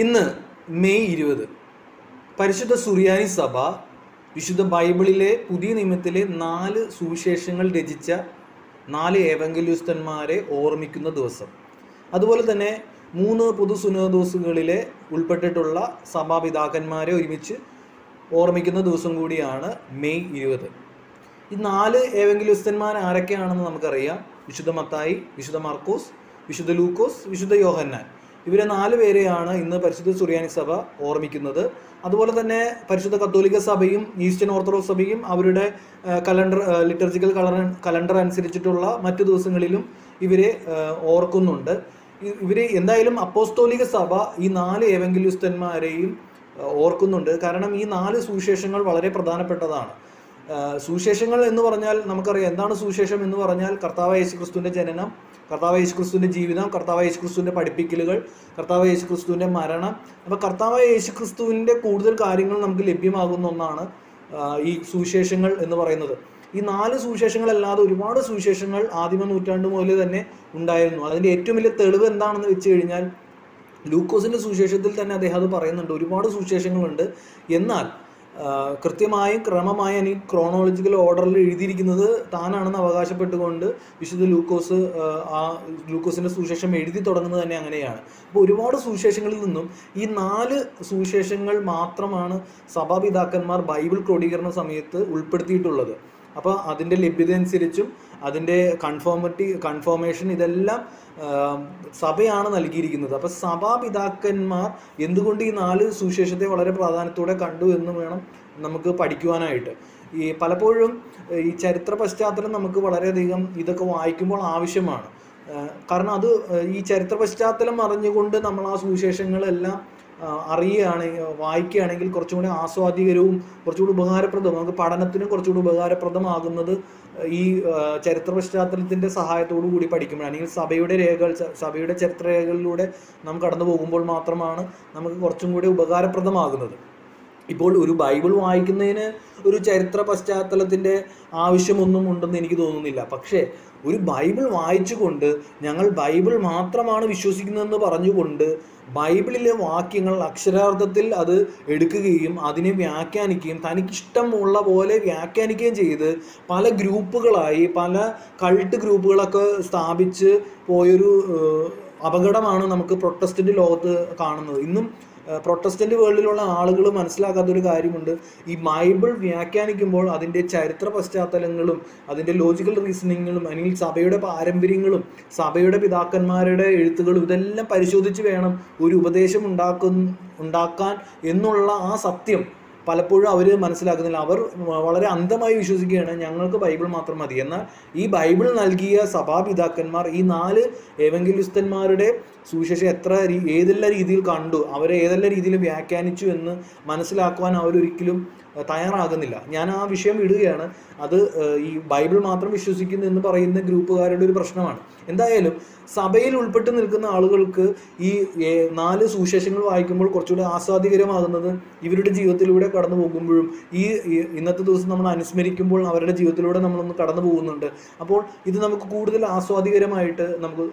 ഇന്ന് മെയ് 20 പരിശുദ്ധ സുറിയാനി സഭ വിശുദ്ധ ബൈബിളിലെ പുതിയ നിയമത്തിലെ 4 സുവിശേഷങ്ങൾ രചിച്ച 4 ഏവങ്കലിസ്തന്മാരെ ഓർമ്മിക്കുന്ന ദിവസം. അതുപോലെ തന്നെ 3 പൊതു സുനോദോസുകളിലെ ഉൾപ്പെട്ടിട്ടുള്ള സഭാപിതാക്കന്മാരെ ഒരുമിച്ച് ഓർമ്മിക്കുന്ന ദിവസം കൂടിയാണ് മെയ് 20. ഈ 4 ഏവങ്കലിസ്തന്മാർ ആരൊക്കെയാണെന്ന് നമുക്കറിയാം. വിശുദ്ധ മത്തായി, വിശുദ്ധ മാർക്കോസ്, വിശുദ്ധ ലൂക്കോസ്, വിശുദ്ധ യോഹന്നാൻ. ഇവരെ 4 പേരെയാണ് ഇന്ന് പരിശുദ്ധ സുറിയാനി സഭ ഓർമ്മിക്കുന്നത്. അതുപോലെ തന്നെ പരിശുദ്ധ കത്തോലിക്ക സഭയും ഈസ്റ്റേൺ ഓർത്തഡോക്സ് സഭയും അവരുടെ ലിറ്റർജിക്കൽ കലണ്ടർ അനുസരിച്ചിട്ടുള്ള മറ്റു ദിവസങ്ങളിലും ഇവരെ ഓർക്കുന്നുണ്ട്. ഇവരെ എന്തായാലും അപ്പോസ്തോലിക സഭ ഈ 4 ഏവങ്കലിസ്തന്മാരെയും ഓർക്കുന്നുണ്ട്. കാരണം ഈ 4 സുവിശേഷങ്ങൾ വളരെ പ്രധാനപ്പെട്ടതാണ്. സുവിശേഷങ്ങൾ എന്ന് പറഞ്ഞാൽ നമുക്കറിയാം എന്താണ് സുവിശേഷം എന്ന് പറഞ്ഞാൽ കർത്താവ് യേശുക്രിസ്തുവിൻ്റെ ജനനം, കർത്താവ് യേശുക്രിസ്തുവിൻ്റെ ജീവിതം, കർത്താവ് യേശുക്രിസ്തുവിൻ്റെ പഠിപ്പിക്കലുകൾ, കർത്താവ് യേശുക്രിസ്തുവിൻ്റെ മരണം. അപ്പോൾ കർത്താവ് യേശുക്രിസ്തുവിൻ്റെ കൂടുതൽ കാര്യങ്ങൾ നമുക്ക് ലഭ്യമാകുന്ന ഒന്നാണ് ഈ സുവിശേഷങ്ങൾ എന്ന് പറയുന്നത്. ഈ 4 സുവിശേഷങ്ങളല്ലാതെ ഒരുപാട് സുവിശേഷങ്ങൾ ആദിമ നൂറ്റാണ്ട് മുതൽ തന്നെ ഉണ്ടായിരുന്നു. അതിൻ്റെ ഏറ്റവും വലിയ തെളിവ് എന്താണെന്ന് വെച്ച് കഴിഞ്ഞാൽ ലൂക്കോസിൻ്റെ സുവിശേഷത്തിൽ തന്നെ അദ്ദേഹം അത് പറയുന്നുണ്ട്. ഒരുപാട് സുവിശേഷങ്ങളുണ്ട്, എന്നാൽ കൃത്യമായും ക്രമമായും ഈ ക്രോണോളജിക്കൽ ഓർഡറിൽ എഴുതിയിരിക്കുന്നത് താനാണെന്ന് അവകാശപ്പെട്ടുകൊണ്ട് വിശുദ്ധ ലൂക്കോസ് ലൂക്കോസിൻ്റെ സുവിശേഷം എഴുതി തുടങ്ങുന്നത് തന്നെ അങ്ങനെയാണ്. അപ്പോൾ ഒരുപാട് സുവിശേഷങ്ങളിൽ നിന്നും ഈ 4 സുവിശേഷങ്ങൾ മാത്രമാണ് സഭാപിതാക്കന്മാർ ബൈബിൾ ക്രോഡീകരണ സമയത്ത് ഉൾപ്പെടുത്തിയിട്ടുള്ളത്. അപ്പോൾ അതിൻ്റെ ലഭ്യത അനുസരിച്ചും അതിൻ്റെ കൺഫോർമേഷൻ ഇതെല്ലാം സഭയാണ് നൽകിയിരിക്കുന്നത്. അപ്പോൾ സഭാപിതാക്കന്മാർ എന്തുകൊണ്ട് ഈ 4 സുവിശേഷത്തെ വളരെ പ്രാധാന്യത്തോടെ കണ്ടു എന്ന് വേണം നമുക്ക് പഠിക്കുവാനായിട്ട്. ഈ പലപ്പോഴും ഈ ചരിത്ര പശ്ചാത്തലം നമുക്ക് വളരെയധികം ഇതൊക്കെ വായിക്കുമ്പോൾ ആവശ്യമാണ്. കാരണം അത് ഈ ചരിത്ര പശ്ചാത്തലം അറിഞ്ഞുകൊണ്ട് നമ്മൾ ആ സുവിശേഷങ്ങളെല്ലാം വായിക്കുകയാണെങ്കിൽ കുറച്ചുകൂടി ആസ്വാദികരവും കുറച്ചുകൂടി ഉപകാരപ്രദവും, നമുക്ക് പഠനത്തിനും കുറച്ചുകൂടി ഉപകാരപ്രദമാകുന്നത് ഈ ചരിത്ര പശ്ചാത്തലത്തിൻ്റെ സഹായത്തോടു കൂടി പഠിക്കുമ്പോൾ അല്ലെങ്കിൽ സഭയുടെ ചരിത്ര രേഖകളിലൂടെ നാം കടന്നു പോകുമ്പോൾ മാത്രമാണ് നമുക്ക് കുറച്ചും കൂടി ഉപകാരപ്രദമാകുന്നത്. ഇപ്പോൾ ഒരു ബൈബിൾ വായിക്കുന്നതിന് ഒരു ചരിത്ര പശ്ചാത്തലത്തിൻ്റെ ആവശ്യമൊന്നും ഉണ്ടെന്ന് എനിക്ക് തോന്നുന്നില്ല. പക്ഷേ ഒരു ബൈബിൾ വായിച്ചുകൊണ്ട് ഞങ്ങൾ ബൈബിൾ മാത്രമാണ് വിശ്വസിക്കുന്നതെന്ന് പറഞ്ഞുകൊണ്ട് ബൈബിളിലെ വാക്യങ്ങൾ അക്ഷരാർത്ഥത്തിൽ അത് എടുക്കുകയും അതിനെ വ്യാഖ്യാനിക്കുകയും തനിക്കിഷ്ടമുള്ള പോലെ വ്യാഖ്യാനിക്കുകയും ചെയ്ത് പല ഗ്രൂപ്പുകളായി പല കൾട്ട് ഗ്രൂപ്പുകളൊക്കെ സ്ഥാപിച്ച് പോയൊരു അപകടമാണ് നമുക്ക് പ്രൊട്ടസ്റ്റൻ്റ് ലോകത്ത് കാണുന്നത്. ഇന്നും പ്രൊട്ടസ്റ്റൻ്റ് വേൾഡിലുള്ള ആളുകൾ മനസ്സിലാക്കാത്തൊരു കാര്യമുണ്ട്. ഈ ബൈബിൾ വ്യാഖ്യാനിക്കുമ്പോൾ അതിൻ്റെ ചരിത്ര പശ്ചാത്തലങ്ങളും അതിൻ്റെ ലോജിക്കൽ റീസണിങ്ങുകളും അല്ലെങ്കിൽ സഭയുടെ പാരമ്പര്യങ്ങളും സഭയുടെ പിതാക്കന്മാരുടെ എഴുത്തുകളും ഇതെല്ലാം പരിശോധിച്ച് വേണം ഒരു ഉപദേശം ഉണ്ടാക്കാൻ എന്നുള്ള ആ സത്യം പലപ്പോഴും അവർ മനസ്സിലാക്കുന്നില്ല. അവർ വളരെ അന്ധമായി വിശ്വസിക്കുകയാണ് ഞങ്ങൾക്ക് ബൈബിൾ മാത്രം മതി. എന്നാൽ ഈ ബൈബിൾ നൽകിയ സഭാപിതാക്കന്മാർ ഈ 4 ഏവങ്കലിസ്തന്മാരുടെ സുവിശേഷം ഏതെല്ലാം രീതിയിൽ കണ്ടു, അവരെ ഏതെല്ലാം രീതിയിൽ വ്യാഖ്യാനിച്ചു എന്ന് മനസ്സിലാക്കുവാൻ അവരൊരിക്കലും തയ്യാറാകുന്നില്ല. ഞാൻ ആ വിഷയം ഇടുകയാണ്. അത് ഈ ബൈബിൾ മാത്രം വിശ്വസിക്കുന്നു എന്ന് പറയുന്ന ഗ്രൂപ്പുകാരുടെ ഒരു പ്രശ്നമാണ്. എന്തായാലും സഭയിൽ ഉൾപ്പെട്ട് നിൽക്കുന്ന ആളുകൾക്ക് ഈ 4 സുവിശേഷങ്ങൾ വായിക്കുമ്പോൾ കുറച്ചുകൂടി ആസ്വാദികരമാകുന്നത് ഇവരുടെ ജീവിതത്തിലൂടെ കടന്നു പോകുമ്പോഴും ഈ ഇന്നത്തെ ദിവസം നമ്മൾ അനുസ്മരിക്കുമ്പോൾ അവരുടെ ജീവിതത്തിലൂടെ നമ്മളൊന്ന് കടന്നു പോകുന്നുണ്ട്. അപ്പോൾ ഇത് നമുക്ക് കൂടുതൽ ആസ്വാദികരമായിട്ട് നമുക്ക്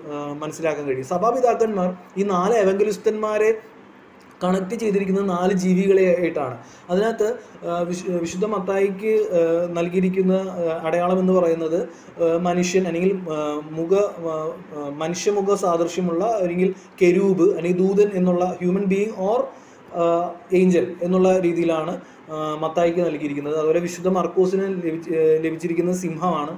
മനസ്സിലാക്കാൻ കഴിയും. സഭാപിതാക്കന്മാർ ഈ 4 ഏവങ്കലിസ്തന്മാരെ കണക്ട് ചെയ്തിരിക്കുന്നത് 4 ജീവികളെ ആയിട്ടാണ്. അതിനകത്ത് വിശുദ്ധ മത്തായിക്ക് നൽകിയിരിക്കുന്ന അടയാളം എന്ന് പറയുന്നത് മനുഷ്യൻ അല്ലെങ്കിൽ മനുഷ്യമുഖ സാദൃശ്യമുള്ള അല്ലെങ്കിൽ കെരൂബ് അല്ലെങ്കിൽ ദൂതൻ എന്നുള്ള ഹ്യൂമൻ ബീയിങ് ഓർ ഏഞ്ചൽ എന്നുള്ള രീതിയിലാണ് മത്തായിക്ക് നൽകിയിരിക്കുന്നത്. അതുപോലെ വിശുദ്ധ മർക്കോസിന് ലഭിച്ചിരിക്കുന്നത് സിംഹമാണ്.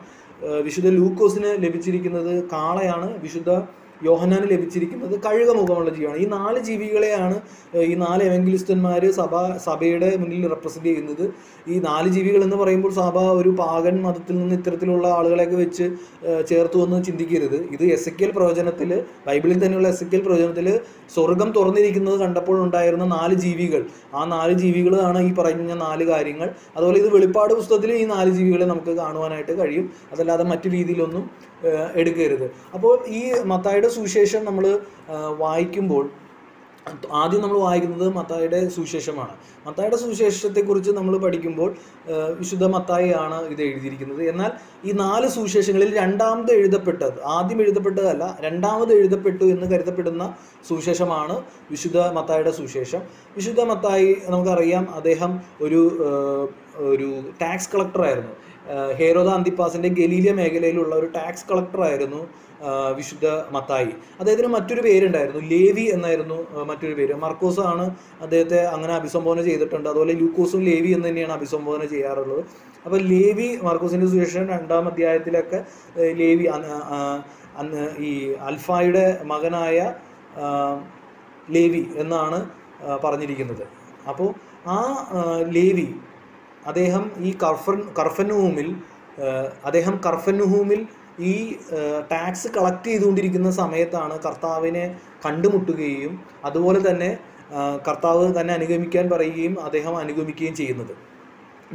വിശുദ്ധ ലൂക്കോസിന് ലഭിച്ചിരിക്കുന്നത് കാളയാണ്. വിശുദ്ധ യോഹന്നാന് ലഭിച്ചിരിക്കുന്നത് കഴുകമുഖമുള്ള ജീവിയാണ്. ഈ 4 ജീവികളെയാണ് ഈ 4 ഏവങ്കലിസ്തന്മാർ സഭയുടെ മുന്നിൽ റെപ്രസെൻ്റ് ചെയ്യുന്നത്. ഈ 4 ജീവികൾ എന്ന് പറയുമ്പോൾ സഭ ഒരു പാഗൻ മതത്തിൽ നിന്ന് ഇത്തരത്തിലുള്ള ആളുകളെയൊക്കെ വെച്ച് ചേർത്തു എന്ന് ചിന്തിക്കരുത്. ഇത് എസെക്കിയേൽ പ്രവചനത്തിൽ, ബൈബിളിൽ തന്നെയുള്ള എസെക്കിയേൽ പ്രവചനത്തിൽ സ്വർഗം തുറന്നിരിക്കുന്നത് കണ്ടപ്പോൾ ഉണ്ടായിരുന്ന 4 ജീവികൾ, ആ 4 ജീവികളാണ് ഈ പറഞ്ഞ 4 കാര്യങ്ങൾ. അതുപോലെ ഇത് വെളിപ്പാട് പുസ്തകത്തിൽ ഈ 4 ജീവികളെ നമുക്ക് കാണുവാനായിട്ട് കഴിയും. അതല്ലാതെ മറ്റു രീതിയിലൊന്നും എടുക്കരുത്. അപ്പോൾ ഈ മത്തായിയുടെ സുവിശേഷം നമ്മൾ വായിക്കുമ്പോൾ ആദ്യം നമ്മൾ വായിക്കുന്നത് മത്തായിയുടെ സുവിശേഷമാണ്. മത്തായിയുടെ സുവിശേഷത്തെക്കുറിച്ച് നമ്മൾ പഠിക്കുമ്പോൾ വിശുദ്ധ മത്തായിയാണ് ഇത് എഴുതിയിരിക്കുന്നത്. എന്നാൽ ഈ 4 സുവിശേഷങ്ങളിൽ രണ്ടാമത് എഴുതപ്പെട്ടത്, ആദ്യം എഴുതപ്പെട്ടതല്ല, രണ്ടാമത് എഴുതപ്പെട്ടു എന്ന് കരുതപ്പെടുന്ന സുവിശേഷമാണ് വിശുദ്ധ മത്തായിയുടെ സുവിശേഷം. വിശുദ്ധ മത്തായി നമുക്കറിയാം, അദ്ദേഹം ഒരു ടാക്സ് കളക്ടറായിരുന്നു. ഹേരോദ അന്തിപ്പാസിൻ്റെ ഗലീലിയ മേഖലയിലുള്ള ഒരു ടാക്സ് കളക്ടറായിരുന്നു വിശുദ്ധ മത്തായി. അദ്ദേഹത്തിന് മറ്റൊരു പേരുണ്ടായിരുന്നു, ലേവി എന്നായിരുന്നു മറ്റൊരു പേര്. മർക്കോസ് ആണ് അദ്ദേഹത്തെ അങ്ങനെ അഭിസംബോധന ചെയ്തിട്ടുണ്ട്. അതുപോലെ ലൂക്കോസും ലേവി എന്ന് തന്നെയാണ് അഭിസംബോധന ചെയ്യാറുള്ളത്. അപ്പോൾ ലേവി, മർക്കോസിൻ്റെ സുവിശേഷം 2-ാം അധ്യായത്തിലൊക്കെ ലേവി ഈ അൽഫായുടെ മകനായ ലേവി എന്നാണ് പറഞ്ഞിരിക്കുന്നത്. അപ്പോൾ ആ ലേവി അദ്ദേഹം ഈ കർഫന്നഹൂമിൽ ഈ ടാക്സ് കളക്ട് ചെയ്തുകൊണ്ടിരിക്കുന്ന സമയത്താണ് കർത്താവിനെ കണ്ടുമുട്ടുകയും അതുപോലെ തന്നെ കർത്താവ് തന്നെ അനുഗമിക്കാൻ പറയുകയും അദ്ദേഹം അനുഗമിക്കുകയും ചെയ്യുന്നത്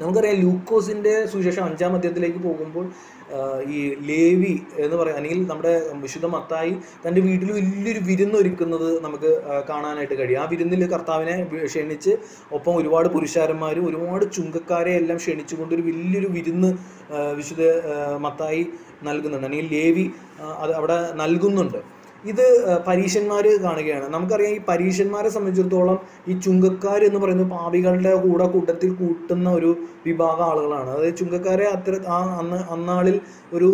നമുക്കറിയാം. ലൂക്കോസിൻ്റെ സുവിശേഷം 5-ാം അധ്യായത്തിലേക്ക് പോകുമ്പോൾ ഈ ലേവി എന്ന് പറയുക, അല്ലെങ്കിൽ നമ്മുടെ വിശുദ്ധ മത്തായി തൻ്റെ വീട്ടിൽ വലിയൊരു വിരുന്നൊരുക്കുന്നത് നമുക്ക് കാണാനായിട്ട് കഴിയും. ആ വിരുന്നിൽ കർത്താവിനെ ക്ഷണിച്ച്, ഒപ്പം ഒരുപാട് പുരുഷാരന്മാരും ഒരുപാട് ചുങ്കക്കാരെ എല്ലാം ക്ഷണിച്ചുകൊണ്ട് ഒരു വലിയൊരു വിരുന്ന് വിശുദ്ധ മത്തായി നൽകുന്നുണ്ട്, അല്ലെങ്കിൽ ലേവി അത് അവിടെ നൽകുന്നുണ്ട്. ഇത് പരീശന്മാർ കാണുകയാണ്. നമുക്കറിയാം, ഈ പരീശന്മാരെ സംബന്ധിച്ചിടത്തോളം ഈ ചുങ്കക്കാർ എന്ന് പറയുന്നത് പാപികളുടെ കൂട്ടത്തിൽ കൂട്ടുന്ന ഒരു വിഭാഗം ആളുകളാണ്. അതായത് ചുങ്കക്കാരെ അന്നാളിൽ ഒരു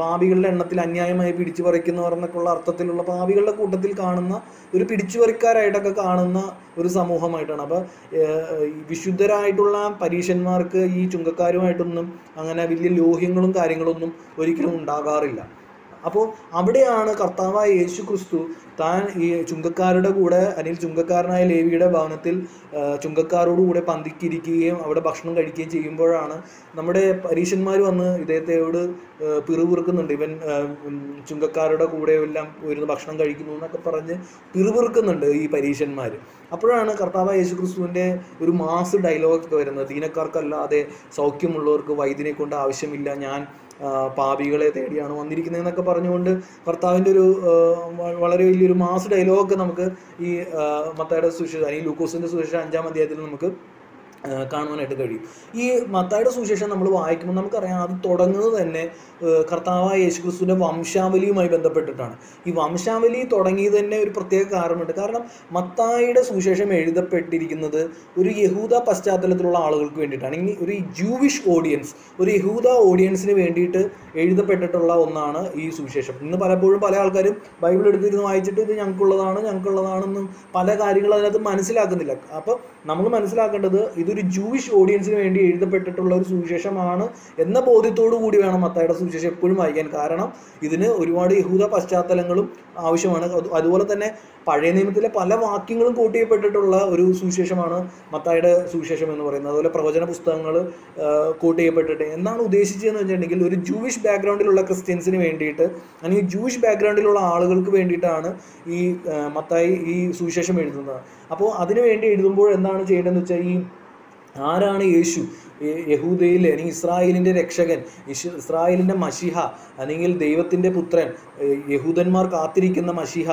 പാപികളുടെ എണ്ണത്തിൽ അന്യായമായി പിടിച്ചു പറിക്കുന്നവർ എന്നൊക്കെയുള്ള അർത്ഥത്തിലുള്ള പാപികളുടെ കൂട്ടത്തിൽ കാണുന്ന ഒരു പിടിച്ചുപറിക്കാരായിട്ടൊക്കെ കാണുന്ന ഒരു സമൂഹമായിട്ടാണ്. അപ്പോൾ വിശുദ്ധരായിട്ടുള്ള പരീശന്മാർക്ക് ഈ ചുങ്കക്കാരുമായിട്ടൊന്നും അങ്ങനെ വലിയ ലോഹ്യങ്ങളും കാര്യങ്ങളൊന്നും ഒരിക്കലും ഉണ്ടാകാറില്ല. അപ്പോൾ അവിടെയാണ് കർത്താവായ യേശു ക്രിസ്തു താൻ ഈ ചുങ്കക്കാരുടെ കൂടെ, അല്ലെങ്കിൽ ചുങ്കക്കാരനായ ലേവിയുടെ ഭവനത്തിൽ ചുങ്കക്കാരോടുകൂടെ പന്തിക്കിരിക്കുകയും അവിടെ ഭക്ഷണം കഴിക്കുകയും ചെയ്യുമ്പോഴാണ് നമ്മുടെ പരീശന്മാർ വന്ന് ഇദ്ദേഹത്തോട് പിറുപിറുക്കുന്നുണ്ട്. ഇവൻ ചുങ്കക്കാരുടെ കൂടെ എല്ലാം ഒരു ഭക്ഷണം കഴിക്കുന്നു എന്നൊക്കെ പറഞ്ഞ് പിറുപിറുക്കുന്നുണ്ട് ഈ പരീശന്മാർ. അപ്പോഴാണ് കർത്താവായ യേശു ക്രിസ്തുവിൻ്റെ ഒരു മാസ് ഡയലോഗൊക്കെ വരുന്നത്. ദീനക്കാർക്കല്ലാതെ സൗഖ്യമുള്ളവർക്ക് വൈദ്യനെ കൊണ്ട് ആവശ്യമില്ല, ഞാൻ പാപികളെ തേടിയാണ് വന്നിരിക്കുന്നതെന്നൊക്കെ പറഞ്ഞുകൊണ്ട് കർത്താവിൻ്റെ ഒരു വളരെ വലിയൊരു മാസ് ഡയലോഗൊക്കെ നമുക്ക് ഈ മത്തായിയുടെ സുവിശേഷം, അല്ലെങ്കിൽ ലൂക്കോസിൻ്റെ സുവിശേഷം 5-ാം അധ്യായത്തിൽ നമുക്ക് കാണുവാനായിട്ട് കഴിയും. ഈ മത്തായിയുടെ സുവിശേഷം നമ്മൾ വായിക്കുമ്പോൾ നമുക്കറിയാം, അത് തുടങ്ങുന്നത് തന്നെ കർത്താവായ യേശു ക്രിസ്തുവിൻ്റെ വംശാവലിയുമായി ബന്ധപ്പെട്ടിട്ടാണ്. ഈ വംശാവലി തുടങ്ങിയത് തന്നെ ഒരു പ്രത്യേക കാരണമുണ്ട്. കാരണം മത്തായിയുടെ സുവിശേഷം എഴുതപ്പെട്ടിരിക്കുന്നത് ഒരു യഹൂദ പശ്ചാത്തലത്തിലുള്ള ആളുകൾക്ക് വേണ്ടിയിട്ടാണ്. ഇനി ഒരു ജൂവിഷ് ഓഡിയൻസ്, ഒരു യഹൂദ ഓഡിയൻസിന് വേണ്ടിയിട്ട് എഴുതപ്പെട്ടിട്ടുള്ള ഒന്നാണ് ഈ സുവിശേഷം. ഇന്ന് പലപ്പോഴും പല ആൾക്കാരും ബൈബിൾ എടുത്തിരുന്ന് വായിച്ചിട്ട് ഇത് ഞങ്ങൾക്കുള്ളതാണെന്നും പല കാര്യങ്ങളും അതിനകത്ത് മനസ്സിലാക്കുന്നില്ല. അപ്പോൾ നമ്മൾ മനസ്സിലാക്കേണ്ടത് ഇതൊരു ജൂയിഷ് ഓഡിയൻസിന് വേണ്ടി എഴുതപ്പെട്ടിട്ടുള്ള ഒരു സുവിശേഷമാണ് എന്ന ബോധ്യത്തോടു കൂടി വേണം മത്തായിയുടെ സുവിശേഷം എപ്പോഴും വായിക്കാൻ. കാരണം ഇതിന് ഒരുപാട് യഹൂദ പശ്ചാത്തലങ്ങളും ആവശ്യമാണ്. അതുപോലെ തന്നെ പഴയ നിയമത്തിലെ പല വാക്യങ്ങളും കോട്ട് ചെയ്യപ്പെട്ടിട്ടുള്ള ഒരു സുവിശേഷമാണ് മത്തായിയുടെ സുവിശേഷം എന്ന് പറയുന്നത്. അതുപോലെ പ്രവചന പുസ്തകങ്ങൾ കോട്ട് ചെയ്യപ്പെട്ടിട്ട് എന്നാണ് ഉദ്ദേശിച്ചതെന്ന് വെച്ചിട്ടുണ്ടെങ്കിൽ ഒരു ജൂയിഷ് ബാക്ക്ഗ്രൗണ്ടിലുള്ള ക്രിസ്ത്യൻസിന് വേണ്ടിയിട്ട്, അല്ലെങ്കിൽ ജൂയിഷ് ബാക്ക്ഗ്രൗണ്ടിലുള്ള ആളുകൾക്ക് വേണ്ടിയിട്ടാണ് ഈ മത്തായി ഈ സുവിശേഷം എഴുതുന്നത്. അപ്പോൾ അതിനുവേണ്ടി എഴുതുമ്പോൾ എന്താണ് ചെയ്യേണ്ടതെന്ന് വെച്ചാൽ, ഈ ആരാണ് യേശു, യഹൂദയിലെ അല്ലെങ്കിൽ ഇസ്രായേലിൻ്റെ രക്ഷകൻ, ഇസ്രായേലിൻ്റെ മശിഹ, അല്ലെങ്കിൽ ദൈവത്തിൻ്റെ പുത്രൻ, യഹൂദന്മാർ കാത്തിരിക്കുന്ന മശിഹ,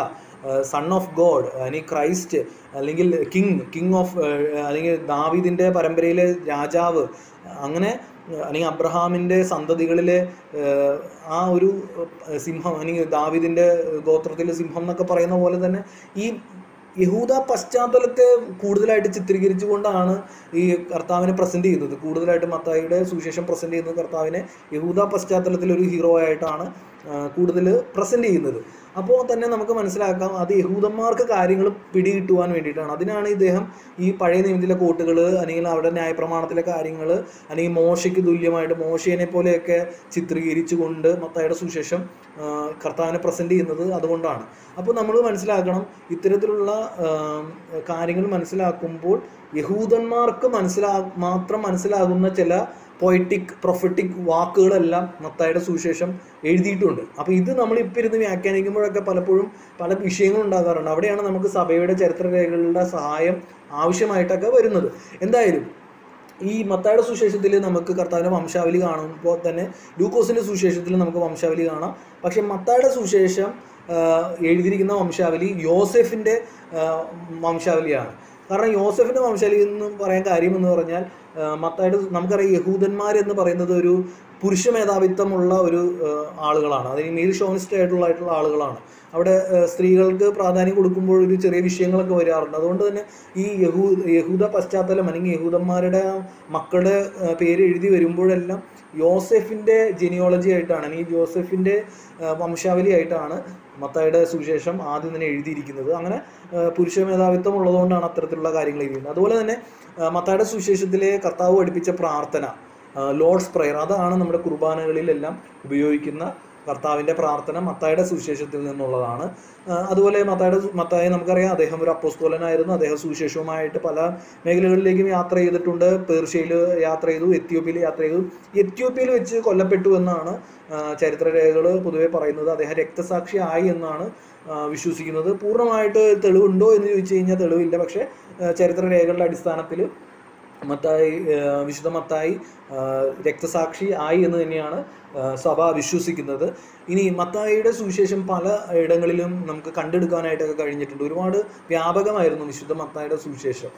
സൺ ഓഫ് ഗോഡ്, അല്ലെങ്കിൽ ക്രൈസ്റ്റ്, അല്ലെങ്കിൽ കിങ് ഓഫ്, അല്ലെങ്കിൽ ദാവീദിൻ്റെ പരമ്പരയിലെ രാജാവ്, അങ്ങനെ അല്ലെങ്കിൽ അബ്രഹാമിൻ്റെ സന്തതികളിലെ ആ ഒരു സിംഹം, അല്ലെങ്കിൽ ദാവീദിൻ്റെ ഗോത്രത്തിലെ സിംഹം എന്നൊക്കെ പറയുന്ന പോലെ തന്നെ ഈ യഹൂദ പശ്ചാത്തലത്തെ കൂടുതലായിട്ട് ചിത്രീകരിച്ചു കൊണ്ടാണ് ഈ കർത്താവിനെ പ്രസൻറ്റ് ചെയ്യുന്നത്. കൂടുതലായിട്ട് മത്തായിയുടെ സുവിശേഷം പ്രസൻറ്റ് ചെയ്യുന്നത് കർത്താവിനെ യഹൂദ പശ്ചാത്തലത്തിലൊരു ഹീറോ ആയിട്ടാണ് കൂടുതൽ പ്രസൻറ്റ് ചെയ്യുന്നത്. അപ്പോൾ തന്നെ നമുക്ക് മനസ്സിലാക്കാം അത് യഹൂദന്മാർക്ക് കാര്യങ്ങൾ പിടികിട്ടുവാൻ വേണ്ടിയിട്ടാണ്. അതിനാണ് ഇദ്ദേഹം ഈ പഴയ നിയമത്തിലെ കോട്ടുകൾ, അല്ലെങ്കിൽ അവിടെ ന്യായപ്രമാണത്തിലെ കാര്യങ്ങൾ, അല്ലെങ്കിൽ മോശയ്ക്ക് തുല്യമായിട്ട് മോശയെ പോലെയൊക്കെ ചിത്രീകരിച്ചു കൊണ്ട് മത്തായിയുടെ സുവിശേഷം കർത്താവിനെ പ്രസൻറ്റ് ചെയ്യുന്നത് അതുകൊണ്ടാണ്. അപ്പോൾ നമ്മൾ മനസ്സിലാക്കണം, ഇത്തരത്തിലുള്ള കാര്യങ്ങൾ മനസ്സിലാക്കുമ്പോൾ യഹൂദന്മാർക്ക് മാത്രം മനസ്സിലാകുന്ന ചില പോയറ്റിക് പ്രൊഫറ്റിക് വാക്കുകളെല്ലാം മത്തായിയുടെ സുവിശേഷം എഴുതിയിട്ടുണ്ട്. അപ്പോൾ ഇത് നമ്മൾ ഇപ്പോൾ ഇരുന്ന് വ്യാഖ്യാനിക്കുമ്പോഴൊക്കെ പലപ്പോഴും പല വിഷയങ്ങളുണ്ടാകാറുണ്ട്. അവിടെയാണ് നമുക്ക് സഭയുടെ ചരിത്രരേഖകളുടെ സഹായം ആവശ്യമായിട്ടൊക്കെ വരുന്നത്. എന്തായാലും ഈ മത്തായിയുടെ സുവിശേഷത്തിൽ നമുക്ക് കർത്താവിൻ്റെ വംശാവലി കാണുമ്പോൾ തന്നെ ലൂക്കോസിൻ്റെ സുവിശേഷത്തിൽ നമുക്ക് വംശാവലി കാണാം. പക്ഷേ മത്തായിയുടെ സുവിശേഷം എഴുതിയിരിക്കുന്ന വംശാവലി യോസെഫിൻ്റെ വംശാവലിയാണ്. കാരണം യോസെഫിൻ്റെ വംശാവലി എന്ന് പറയാൻ കാര്യമെന്ന് പറഞ്ഞാൽ മത്തായിയുടെ നമുക്കറിയാം യഹൂദന്മാരെന്ന് പറയുന്നത് ഒരു പുരുഷ മേധാവിത്വമുള്ള ഒരു ആളുകളാണ്, അതിന് മെയിൽ ഷോണിസ്റ്റ് ആയിട്ടുള്ള ആളുകളാണ്. അവിടെ സ്ത്രീകൾക്ക് പ്രാധാന്യം കൊടുക്കുമ്പോൾ ഒരു ചെറിയ വിഷയങ്ങളൊക്കെ വരാറുണ്ട്. അതുകൊണ്ട് തന്നെ ഈ യഹൂദ പശ്ചാത്തലം അല്ലെങ്കിൽ യഹൂദന്മാരുടെ മക്കളുടെ പേര് എഴുതി വരുമ്പോഴെല്ലാം യോസെഫിൻ്റെ ജെനിയോളജി ആയിട്ടാണ് അല്ലെങ്കിൽ യോസെഫിൻ്റെ വംശാവലി ആയിട്ടാണ് മത്തായിയുടെ സുവിശേഷം ആദ്യം തന്നെ എഴുതിയിരിക്കുന്നത്. അങ്ങനെ പുരുഷ മേധാവിത്വം ഉള്ളതുകൊണ്ടാണ് അത്തരത്തിലുള്ള കാര്യങ്ങൾ എഴുതിയിരുന്നത്. അതുപോലെ തന്നെ മത്തായിയുടെ സുവിശേഷത്തിലെ കർത്താവ് പഠിപ്പിച്ച പ്രാർത്ഥന, ലോർഡ്സ് പ്രയർ, അതാണ് നമ്മുടെ കുർബാനകളിലെല്ലാം ഉപയോഗിക്കുന്ന കർത്താവിൻ്റെ പ്രാർത്ഥന മത്തായിയുടെ സുവിശേഷത്തിൽ നിന്നുള്ളതാണ്. അതുപോലെ മത്തായി നമുക്കറിയാം അദ്ദേഹം ഒരു അപ്പോസ്തോലനായിരുന്നു. അദ്ദേഹം സുവിശേഷവുമായിട്ട് പല മേഖലകളിലേക്കും യാത്ര ചെയ്തിട്ടുണ്ട്. പേർഷ്യയിൽ യാത്ര ചെയ്തു, എത്യോപ്യയിൽ യാത്ര ചെയ്തു. എത്യോപ്യയിൽ വെച്ച് കൊല്ലപ്പെട്ടു എന്നാണ് ചരിത്രരേഖകൾ പൊതുവെ പറയുന്നത്. അദ്ദേഹം രക്തസാക്ഷി ആയി എന്നാണ് വിശ്വസിക്കുന്നത്. പൂർണ്ണമായിട്ട് തെളിവുണ്ടോ എന്ന് ചോദിച്ചു കഴിഞ്ഞാൽ തെളിവില്ല. പക്ഷേ ചരിത്രരേഖകളുടെ അടിസ്ഥാനത്തിൽ വിശുദ്ധ മത്തായി രക്തസാക്ഷി ആയി എന്ന് തന്നെയാണ് സഭ വിശ്വസിക്കുന്നത്. ഇനി മത്തായിയുടെ സുവിശേഷം പല ഇടങ്ങളിലും നമുക്ക് കണ്ടെടുക്കാനായിട്ടൊക്കെ കഴിഞ്ഞിട്ടുണ്ട്. ഒരുപാട് വ്യാപകമായിരുന്നു വിശുദ്ധ മത്തായിയുടെ സുവിശേഷം.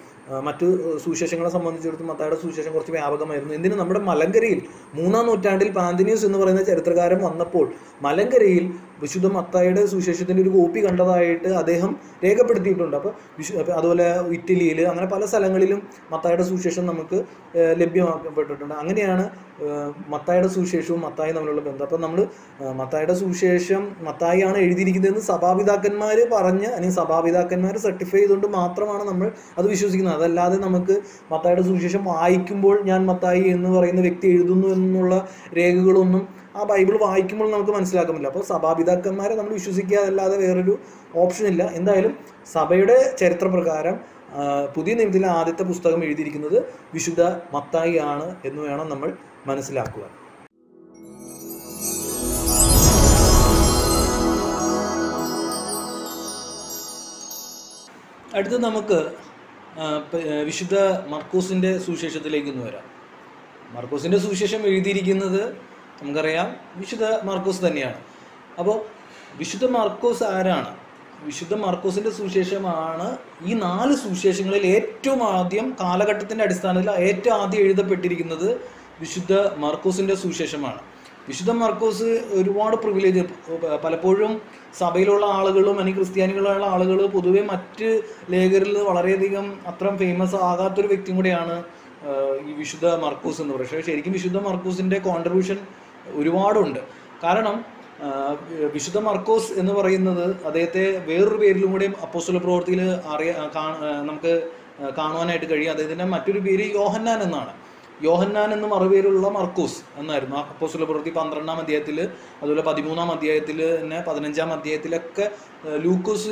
മറ്റു സുവിശേഷങ്ങളെ സംബന്ധിച്ചിടത്തോളം മത്തായിയുടെ സുവിശേഷം കുറച്ച് വ്യാപകമായിരുന്നു. എന്തിന് നമ്മുടെ മലങ്കരയിൽ 3-ാം നൂറ്റാണ്ടിൽ പാന്തനിയൂസ് എന്ന് പറയുന്ന ചരിത്രകാരൻ വന്നപ്പോൾ മലങ്കരയിൽ വിശുദ്ധ മത്തായിയുടെ സുവിശേഷത്തിൻ്റെ ഒരു കോപ്പി കണ്ടതായിട്ട് അദ്ദേഹം രേഖപ്പെടുത്തിയിട്ടുണ്ട്. അപ്പോൾ അതുപോലെ ഇറ്റലിയിൽ അങ്ങനെ പല സ്ഥലങ്ങളിലും മത്തായിയുടെ സുവിശേഷം നമുക്ക് ലഭ്യമാക്കപ്പെട്ടിട്ടുണ്ട്. അങ്ങനെയാണ് മത്തായിയുടെ സുവിശേഷവും മത്തായി തമ്മിലുള്ള ബന്ധം. അപ്പം നമ്മൾ മത്തായിയുടെ സുവിശേഷം മത്തായിയാണ് എഴുതിയിരിക്കുന്നതെന്ന് സഭാപിതാക്കന്മാർ പറഞ്ഞ് അല്ലെങ്കിൽ സഭാപിതാക്കന്മാർ സർട്ടിഫൈ ചെയ്തുകൊണ്ട് മാത്രമാണ് നമ്മൾ അത് വിശ്വസിക്കുന്നത്. അതല്ലാതെ നമുക്ക് മത്തായിയുടെ സുവിശേഷം വായിക്കുമ്പോൾ ഞാൻ മത്തായി എന്ന് പറയുന്ന വ്യക്തി എഴുതുന്നു എന്നുള്ള രേഖകളൊന്നും ആ ബൈബിൾ വായിക്കുമ്പോൾ നമുക്ക് മനസ്സിലാക്കാൻ പറ്റില്ല. അപ്പോൾ സഭാപിതാക്കന്മാരെ നമ്മൾ വിശ്വസിക്കുക അല്ലാതെ വേറൊരു ഓപ്ഷനില്ല. എന്തായാലും സഭയുടെ ചരിത്രപ്രകാരം പുതിയ നിയമത്തിലെ ആദ്യത്തെ പുസ്തകം എഴുതിയിരിക്കുന്നത് വിശുദ്ധ മത്തായി ആണ് എന്ന് വേണം നമ്മൾ മനസ്സിലാക്കുക. അടുത്ത് നമുക്ക് വിശുദ്ധ മർക്കോസിൻ്റെ സുവിശേഷത്തിലേക്ക് ഒന്ന് വരാം. മർക്കോസിൻ്റെ സുവിശേഷം എഴുതിയിരിക്കുന്നത് നമുക്കറിയാം വിശുദ്ധ മർക്കോസ് തന്നെയാണ്. അപ്പോൾ വിശുദ്ധ മർക്കോസ് ആരാണ്? വിശുദ്ധ മർക്കോസിൻ്റെ സുവിശേഷമാണ് ഈ 4 സുവിശേഷങ്ങളിൽ ഏറ്റവും ആദ്യം കാലഘട്ടത്തിൻ്റെ അടിസ്ഥാനത്തിൽ ഏറ്റവും ആദ്യം എഴുതപ്പെട്ടിരിക്കുന്നത് വിശുദ്ധ മർക്കോസിൻ്റെ സുവിശേഷമാണ്. വിശുദ്ധ മർക്കോസ് ഒരുപാട് പ്രിവിലേജ് പലപ്പോഴും സഭയിലുള്ള ആളുകളും അല്ലെങ്കിൽ ക്രിസ്ത്യാനികളുള്ള ആളുകൾ പൊതുവെ മറ്റ് ലേഖകരിൽ വളരെയധികം അത്ര ഫേമസ് ആകാത്തൊരു വ്യക്തിയും കൂടിയാണ് ഈ വിശുദ്ധ മർക്കോസ് എന്ന് പറയുന്നത്. ശരിക്കും വിശുദ്ധ മർക്കോസിൻ്റെ കോൺട്രിബ്യൂഷൻ ഒരുപാടുണ്ട്. കാരണം വിശുദ്ധ മർക്കോസ് എന്ന് പറയുന്നത് അദ്ദേഹത്തെ വേറൊരു പേരിലും കൂടെ അപ്പോസ്തല പ്രവൃത്തിയിൽ നമുക്ക് കാണുവാനായിട്ട് കഴിയും. അദ്ദേഹത്തിൻ്റെ മറ്റൊരു പേര് യോഹന്നാൻ എന്നാണ്. യോഹന്നാൻ എന്ന് മറുപേരുള്ള മർക്കോസ് എന്നായിരുന്നു. അപ്പോസ്തല പ്രവൃത്തി 12-ാം അധ്യായത്തിൽ അതുപോലെ 13-ാം അധ്യായത്തിൽ തന്നെ 15-ാം അധ്യായത്തിലൊക്കെ ലൂക്കോസ്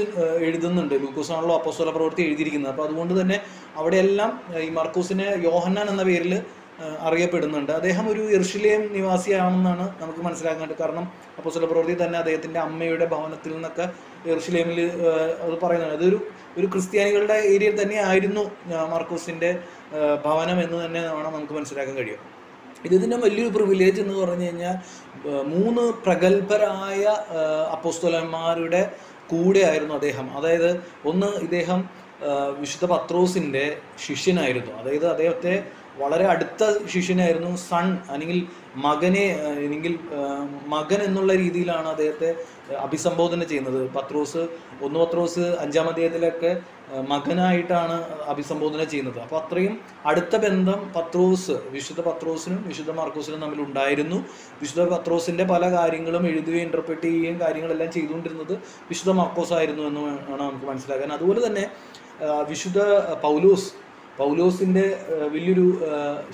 എഴുതുന്നുണ്ട്. ലൂക്കോസാണല്ലോ അപ്പോസ്തല പ്രവൃത്തി എഴുതിയിരിക്കുന്നത്. അപ്പോൾ അതുകൊണ്ട് തന്നെ അവിടെയെല്ലാം ഈ മർക്കോസിനെ യോഹന്നാൻ എന്ന പേരിൽ അറിയപ്പെടുന്നുണ്ട്. അദ്ദേഹം ഒരു യെരുശലേം നിവാസിയാണെന്നാണ് നമുക്ക് മനസ്സിലാക്കാൻ. കാരണം അപ്പോസ്തല പ്രവൃത്തി തന്നെ അദ്ദേഹത്തിൻ്റെ അമ്മയുടെ ഭവനത്തിൽ നിന്നൊക്കെ യെരുശലേമിൽ അത് പറയുന്നുണ്ട്. അതൊരു ക്രിസ്ത്യാനികളുടെ ഏരിയയിൽ തന്നെ ആയിരുന്നു മർക്കോസിൻ്റെ ഭവനം എന്ന് തന്നെ നമുക്ക് മനസ്സിലാക്കാൻ കഴിയും. ഇതിൻ്റെ വലിയൊരു പ്രിവിലേജ് എന്ന് പറഞ്ഞു കഴിഞ്ഞാൽ 3 പ്രഗത്ഭരായ അപ്പോസ്തലന്മാരുടെ കൂടെ ആയിരുന്നു അദ്ദേഹം. അതായത് ഒന്ന്, ഇദ്ദേഹം വിശുദ്ധ പത്രോസിൻ്റെ ശിഷ്യനായിരുന്നു. അതായത് അദ്ദേഹത്തെ വളരെ അടുത്ത ശിഷ്യനായിരുന്നു. സൺ അല്ലെങ്കിൽ മകനെ അല്ലെങ്കിൽ മകൻ എന്നുള്ള രീതിയിലാണ് അദ്ദേഹത്തെ അഭിസംബോധന ചെയ്യുന്നത്. പത്രോസ് 1 പത്രോസ് 5-ാം അധ്യായത്തിലൊക്കെ മകനായിട്ടാണ് അഭിസംബോധന ചെയ്യുന്നത്. അപ്പോൾ അത്രയും അടുത്ത ബന്ധം വിശുദ്ധ പത്രോസിനും വിശുദ്ധ മർക്കോസിനും തമ്മിൽ ഉണ്ടായിരുന്നു. വിശുദ്ധ പത്രോസിൻ്റെ പല കാര്യങ്ങളും എഴുതുകയും ഇൻ്റർപ്രറ്റ് ചെയ്യുകയും കാര്യങ്ങളെല്ലാം ചെയ്തുകൊണ്ടിരുന്നത് വിശുദ്ധ മർക്കോസ് ആയിരുന്നു എന്ന് ആണ് നമുക്ക് മനസ്സിലാക്കാൻ. അതുപോലെ തന്നെ വിശുദ്ധ പൗലോസിൻ്റെ വലിയൊരു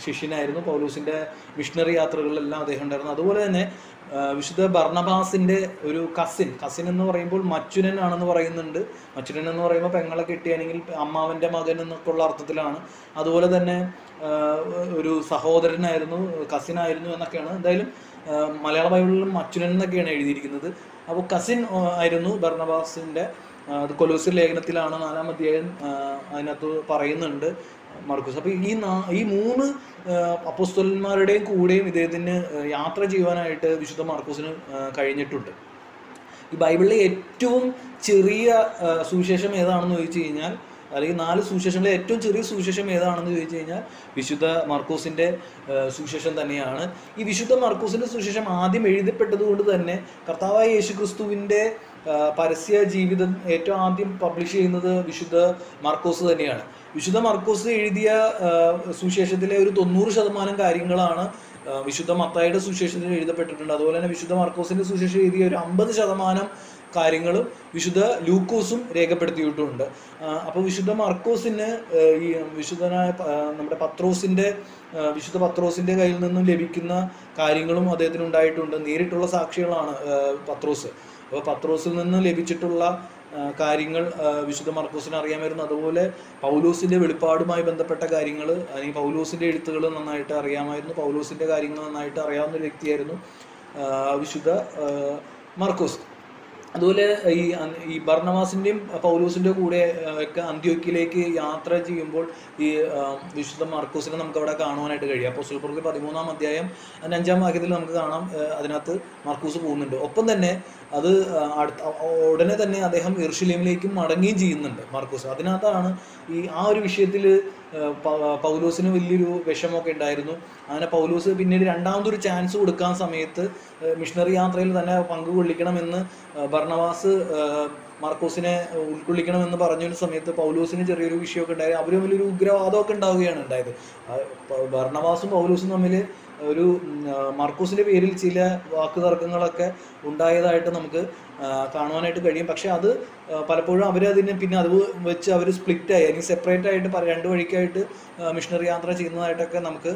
ശിഷ്യനായിരുന്നു. പൗലോസിൻ്റെ മിഷണറി യാത്രകളിലെല്ലാം അദ്ദേഹം ഉണ്ടായിരുന്നു. അതുപോലെ തന്നെ വിശുദ്ധ ബർണബാസിൻ്റെ ഒരു കസിൻ എന്ന് പറയുമ്പോൾ മച്ചുനൻ ആണെന്ന് പറയുന്നുണ്ട്. മച്ചുനൻ എന്ന് പറയുമ്പോൾ പെങ്ങളെ കിട്ടിയാണെങ്കിൽ അമ്മാവൻ്റെ മകൻ എന്നൊക്കെ ഉള്ള അർത്ഥത്തിലാണ്. അതുപോലെ തന്നെ ഒരു സഹോദരനായിരുന്നു, കസിനായിരുന്നു എന്നൊക്കെയാണ്. എന്തായാലും മലയാള ബൈബിളിൽ മച്ചുനൻ എന്നൊക്കെയാണ് എഴുതിയിരിക്കുന്നത്. അപ്പോൾ കസിൻ ആയിരുന്നു ബർണബാസിൻ്റെ. അത് കൊലോസ്യർ ലേഖനത്തിലാണ് 4-ാം അധ്യായം അതിനകത്ത് പറയുന്നുണ്ട്. മർക്കൂസ്. അപ്പോൾ ഈ മൂന്ന് അപ്പോസ്തലന്മാരുടെയും കൂടെയും ഇദ്ദേഹത്തിന് യാത്ര ചെയ്യുവാനായിട്ട് വിശുദ്ധ മർക്കൂസിന് കഴിഞ്ഞിട്ടുണ്ട്. ഈ ബൈബിളിലെ ഏറ്റവും ചെറിയ സുവിശേഷം ഏതാണെന്ന് ചോദിച്ചു കഴിഞ്ഞാൽ, അല്ലെങ്കിൽ 4 സുവിശേഷങ്ങളിൽ ഏറ്റവും ചെറിയ സുവിശേഷം ഏതാണെന്ന് ചോദിച്ചു കഴിഞ്ഞാൽ വിശുദ്ധ മർക്കൂസിൻ്റെ സുവിശേഷം തന്നെയാണ്. ഈ വിശുദ്ധ മർക്കൂസിൻ്റെ സുവിശേഷം ആദ്യം എഴുതപ്പെട്ടത് കൊണ്ട് തന്നെ കർത്താവായ യേശുക്രിസ്തുവിൻ്റെ പരസ്യ ജീവിതം ഏറ്റവും ആദ്യം പബ്ലിഷ് ചെയ്യുന്നത് വിശുദ്ധ മർക്കൂസ് തന്നെയാണ്. വിശുദ്ധ മർക്കൂസ് എഴുതിയ സുവിശേഷത്തിലെ ഒരു 90% കാര്യങ്ങളാണ് വിശുദ്ധ മത്തായിയുടെ സുവിശേഷത്തിൽ എഴുതപ്പെട്ടിട്ടുണ്ട്. അതുപോലെ തന്നെ വിശുദ്ധ മർക്കൂസിൻ്റെ സുവിശേഷം എഴുതിയ ഒരു 50% കാര്യങ്ങളും വിശുദ്ധ ലൂക്കോസും രേഖപ്പെടുത്തിയിട്ടുണ്ട്. അപ്പോൾ വിശുദ്ധ മർക്കൂസിന് ഈ വിശുദ്ധനായ നമ്മുടെ പത്രോസിൻ്റെ വിശുദ്ധ പത്രോസിൻ്റെ കയ്യിൽ നിന്നും ലഭിക്കുന്ന കാര്യങ്ങളും അദ്ദേഹത്തിന് ഉണ്ടായിട്ടുണ്ട്. നേരിട്ടുള്ള സാക്ഷികളാണ് പത്രോസ്. അപ്പോൾ പത്രോസിൽ നിന്ന് ലഭിച്ചിട്ടുള്ള കാര്യങ്ങൾ വിശുദ്ധ മർക്കൂസിന് അറിയാമായിരുന്നു. അതുപോലെ പൗലോസിൻ്റെ വെളിപ്പാടുമായി ബന്ധപ്പെട്ട കാര്യങ്ങൾ, അല്ലെങ്കിൽ പൗലോസിൻ്റെ എഴുത്തുകൾ നന്നായിട്ട് അറിയാമായിരുന്നു. പൗലോസിൻ്റെ കാര്യങ്ങൾ നന്നായിട്ട് അറിയാവുന്ന ഒരു വ്യക്തിയായിരുന്നു വിശുദ്ധ മർക്കൂസ്. അതുപോലെ ഈ ബർണബാസിൻ്റെയും പൗലോസിൻ്റെ കൂടെ ഒക്കെ അന്ത്യോക്യയിലേക്ക് യാത്ര ചെയ്യുമ്പോൾ ഈ വിശുദ്ധ മർക്കൂസിനെ നമുക്ക് അവിടെ കാണുവാനായിട്ട് കഴിയും. അപ്പോസ്തല പ്രവൃത്തി 13-ാം അധ്യായം 5-ാം വാക്യത്തിൽ നമുക്ക് കാണാം അതിനകത്ത് മർക്കൂസ് പോകുന്നുണ്ട്. ഒപ്പം തന്നെ അത് ഉടനെ തന്നെ അദ്ദേഹം യെരുശലേമിലേക്കും മടങ്ങുകയും ചെയ്യുന്നുണ്ട് മർക്കൂസ്. അതിനകത്താണ് ഈ ആ ഒരു വിഷയത്തിൽ പൗലോസിന് വലിയൊരു വിഷമമൊക്കെ ഉണ്ടായിരുന്നു. അങ്ങനെ പൗലോസ് പിന്നീട് രണ്ടാമതൊരു ചാൻസ് കൊടുക്കാൻ സമയത്ത് മിഷണറി യാത്രയിൽ തന്നെ പങ്കുകൊള്ളിക്കണമെന്ന് ബർണബാസ് മർക്കൂസിനെ ഉൾക്കൊള്ളിക്കണമെന്ന് പറഞ്ഞൊരു സമയത്ത് പൗലോസിന് ചെറിയൊരു വിഷയമൊക്കെ ഉണ്ടായി. അവർ തമ്മിലൊരു ഉഗ്രവാദമൊക്കെ ഉണ്ടാവുകയാണ് ഉണ്ടായത്. ബർണബാസും പൗലോസും തമ്മിൽ ഒരു മർക്കൂസിൻ്റെ പേരിൽ ചില വാക്കുതർക്കങ്ങളൊക്കെ ഉണ്ടായതായിട്ട് നമുക്ക് കാണുവാനായിട്ട് കഴിയും. പക്ഷേ അത് പലപ്പോഴും അവരതിന് പിന്നെ അത് വെച്ച് അവർ സ്പ്ലിറ്റായി, അല്ലെങ്കിൽ സെപ്പറേറ്റ് ആയിട്ട് രണ്ട് വഴിക്കായിട്ട് മിഷണറി യാത്ര ചെയ്യുന്നതായിട്ടൊക്കെ നമുക്ക്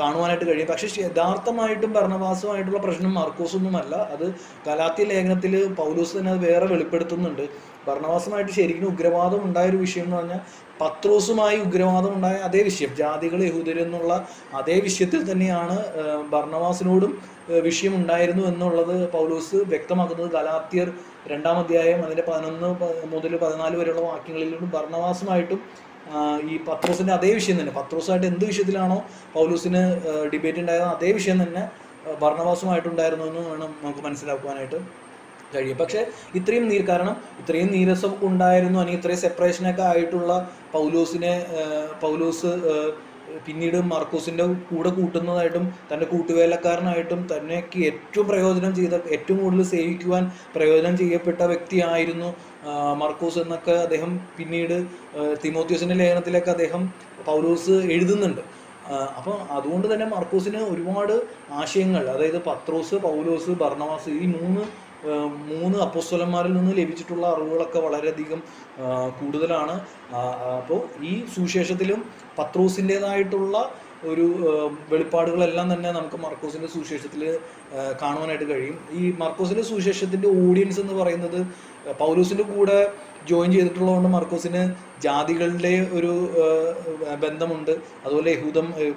കാണുവാനായിട്ട് കഴിയും. പക്ഷേ യഥാർത്ഥമായിട്ടും ബർണബാസുമായിട്ടുള്ള പ്രശ്നം മർക്കൂസൊന്നുമല്ല. അത് ഗലാത്യ ലേഖനത്തിൽ പൗലോസ് തന്നെ അത് വേറെ വെളിപ്പെടുത്തുന്നുണ്ട്. ബർണബാസുമായിട്ട് ശരിക്കും ഉഗ്രവാദം ഉണ്ടായൊരു വിഷയം എന്ന് പറഞ്ഞാൽ പത്രോസുമായി ഉഗ്രവാദം ഉണ്ടായ അതേ വിഷയം, ജാതികൾ യഹൂദരെന്നുള്ള അതേ വിഷയത്തിൽ തന്നെയാണ് ബർണബാസിനോടും വിഷയം ഉണ്ടായിരുന്നു എന്നുള്ളത് പൗലോസ് വ്യക്തമാക്കുന്നത് ഗലാത്യർ 2-ാം അധ്യായം അതിൻ്റെ 11 മുതൽ 14 വരെയുള്ള വാക്യങ്ങളിലൂടെ. ബർണബാസുമായിട്ടും ഈ പത്രോസിൻ്റെ അതേ വിഷയം തന്നെ, പത്രോസായിട്ട് എന്ത് വിഷയത്തിലാണോ പൗലോസിന് ഡിബേറ്റ് ഉണ്ടായത് അതേ വിഷയം തന്നെ ബർണബാസുമായിട്ടുണ്ടായിരുന്നു എന്ന് വേണം നമുക്ക് മനസ്സിലാക്കുവാനായിട്ട് കഴിയും. പക്ഷേ ഇത്രയും നീരസം ഉണ്ടായിരുന്നു, അല്ലെങ്കിൽ ഇത്രയും സെപ്പറേഷനൊക്കെ ആയിട്ടുള്ള പൗലോസ് പിന്നീട് മർക്കൂസിൻ്റെ കൂടെ കൂട്ടുന്നതായിട്ടും തൻ്റെ കൂട്ടുവേലക്കാരനായിട്ടും തന്നെക്ക് ഏറ്റവും പ്രയോജനം ചെയ്ത, ഏറ്റവും കൂടുതൽ സേവിക്കുവാൻ പ്രയോജനം ചെയ്യപ്പെട്ട വ്യക്തിയായിരുന്നു മർക്കൂസ് എന്നൊക്കെ അദ്ദേഹം പിന്നീട് തിമോത്തിയോസിൻ്റെ ലേഖനത്തിലൊക്കെ അദ്ദേഹം പൗലോസ് എഴുതുന്നുണ്ട്. അപ്പോൾ അതുകൊണ്ട് തന്നെ മർക്കൂസിന് ഒരുപാട് ആശയങ്ങൾ, അതായത് പത്രോസ്, പൗലോസ്, ബർണബാസ് ഈ മൂന്ന് അപ്പോസ്തലന്മാരിൽ നിന്ന് ലഭിച്ചിട്ടുള്ള അറിവുകളൊക്കെ വളരെയധികം കൂടുതലാണ്. അപ്പോൾ ഈ സുവിശേഷത്തിലും പത്രോസിൻ്റേതായിട്ടുള്ള ഒരു വെളിപ്പാടുകളെല്ലാം തന്നെ നമുക്ക് മർക്കൂസിൻ്റെ സുവിശേഷത്തിൽ കാണുവാനായിട്ട് കഴിയും. ഈ മർക്കൂസിൻ്റെ സുവിശേഷത്തിൻ്റെ ഓഡിയൻസ് എന്ന് പറയുന്നത് പൗലോസിൻ്റെ കൂടെ ജോയിൻ ചെയ്തിട്ടുള്ളതുകൊണ്ട് മർക്കൂസിന് ജാതികളുടെ ഒരു ബന്ധമുണ്ട്. അതുപോലെ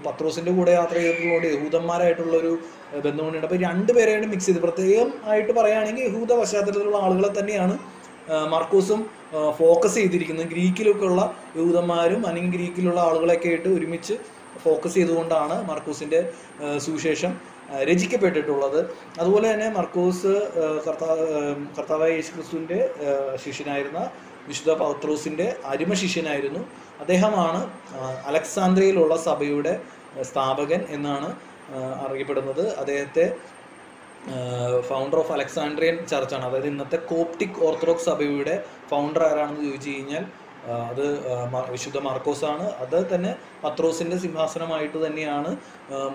പത്രോസിൻ്റെ കൂടെ യാത്ര ചെയ്തിട്ടുള്ളതുകൊണ്ട് യഹൂദന്മാരായിട്ടുള്ളൊരു ബന്ധമുണ്ട്. അപ്പോൾ രണ്ടുപേരെയാണ് മിക്സ് ചെയ്ത് പ്രത്യേകം ആയിട്ട് പറയുകയാണെങ്കിൽ യഹൂദ പശ്ചാത്തലത്തിലുള്ള ആളുകളെ തന്നെയാണ് മർക്കൂസും ഫോക്കസ് ചെയ്തിരിക്കുന്നത്. ഗ്രീക്കിലൊക്കെ ഉള്ള യഹൂദന്മാരും അല്ലെങ്കിൽ ഗ്രീക്കിലുള്ള ആളുകളൊക്കെ ആയിട്ട് ഒരുമിച്ച് ഫോക്കസ് ചെയ്തുകൊണ്ടാണ് മർക്കൂസിൻ്റെ സുവിശേഷം രചിക്കപ്പെട്ടിട്ടുള്ളത്. അതുപോലെ തന്നെ മർക്കൂസ് കർത്താവായ യേശുക്രിസ്തുവിൻ്റെ ശിഷ്യനായിരുന്ന വിശുദ്ധ പത്രോസിൻ്റെ അരിമ ശിഷ്യനായിരുന്നു. അദ്ദേഹമാണ് അലക്സാന്ദ്രിയയിലുള്ള സഭയുടെ സ്ഥാപകൻ എന്നാണ് അറിയപ്പെടുന്നത്. അദ്ദേഹത്തെ ഫൗണ്ടർ ഓഫ് അലക്സാൻഡ്രിയൻ ചർച്ചാണ്. അതായത് ഇന്നത്തെ കോപ്റ്റിക് ഓർത്തഡോക്സ് സഭയുടെ ഫൗണ്ടർ ആരാണെന്ന് ചോദിച്ചു കഴിഞ്ഞാൽ അത് വിശുദ്ധ മർക്കൂസാണ്. അത് തന്നെ പത്രോസിൻ്റെ സിംഹാസനമായിട്ട് തന്നെയാണ്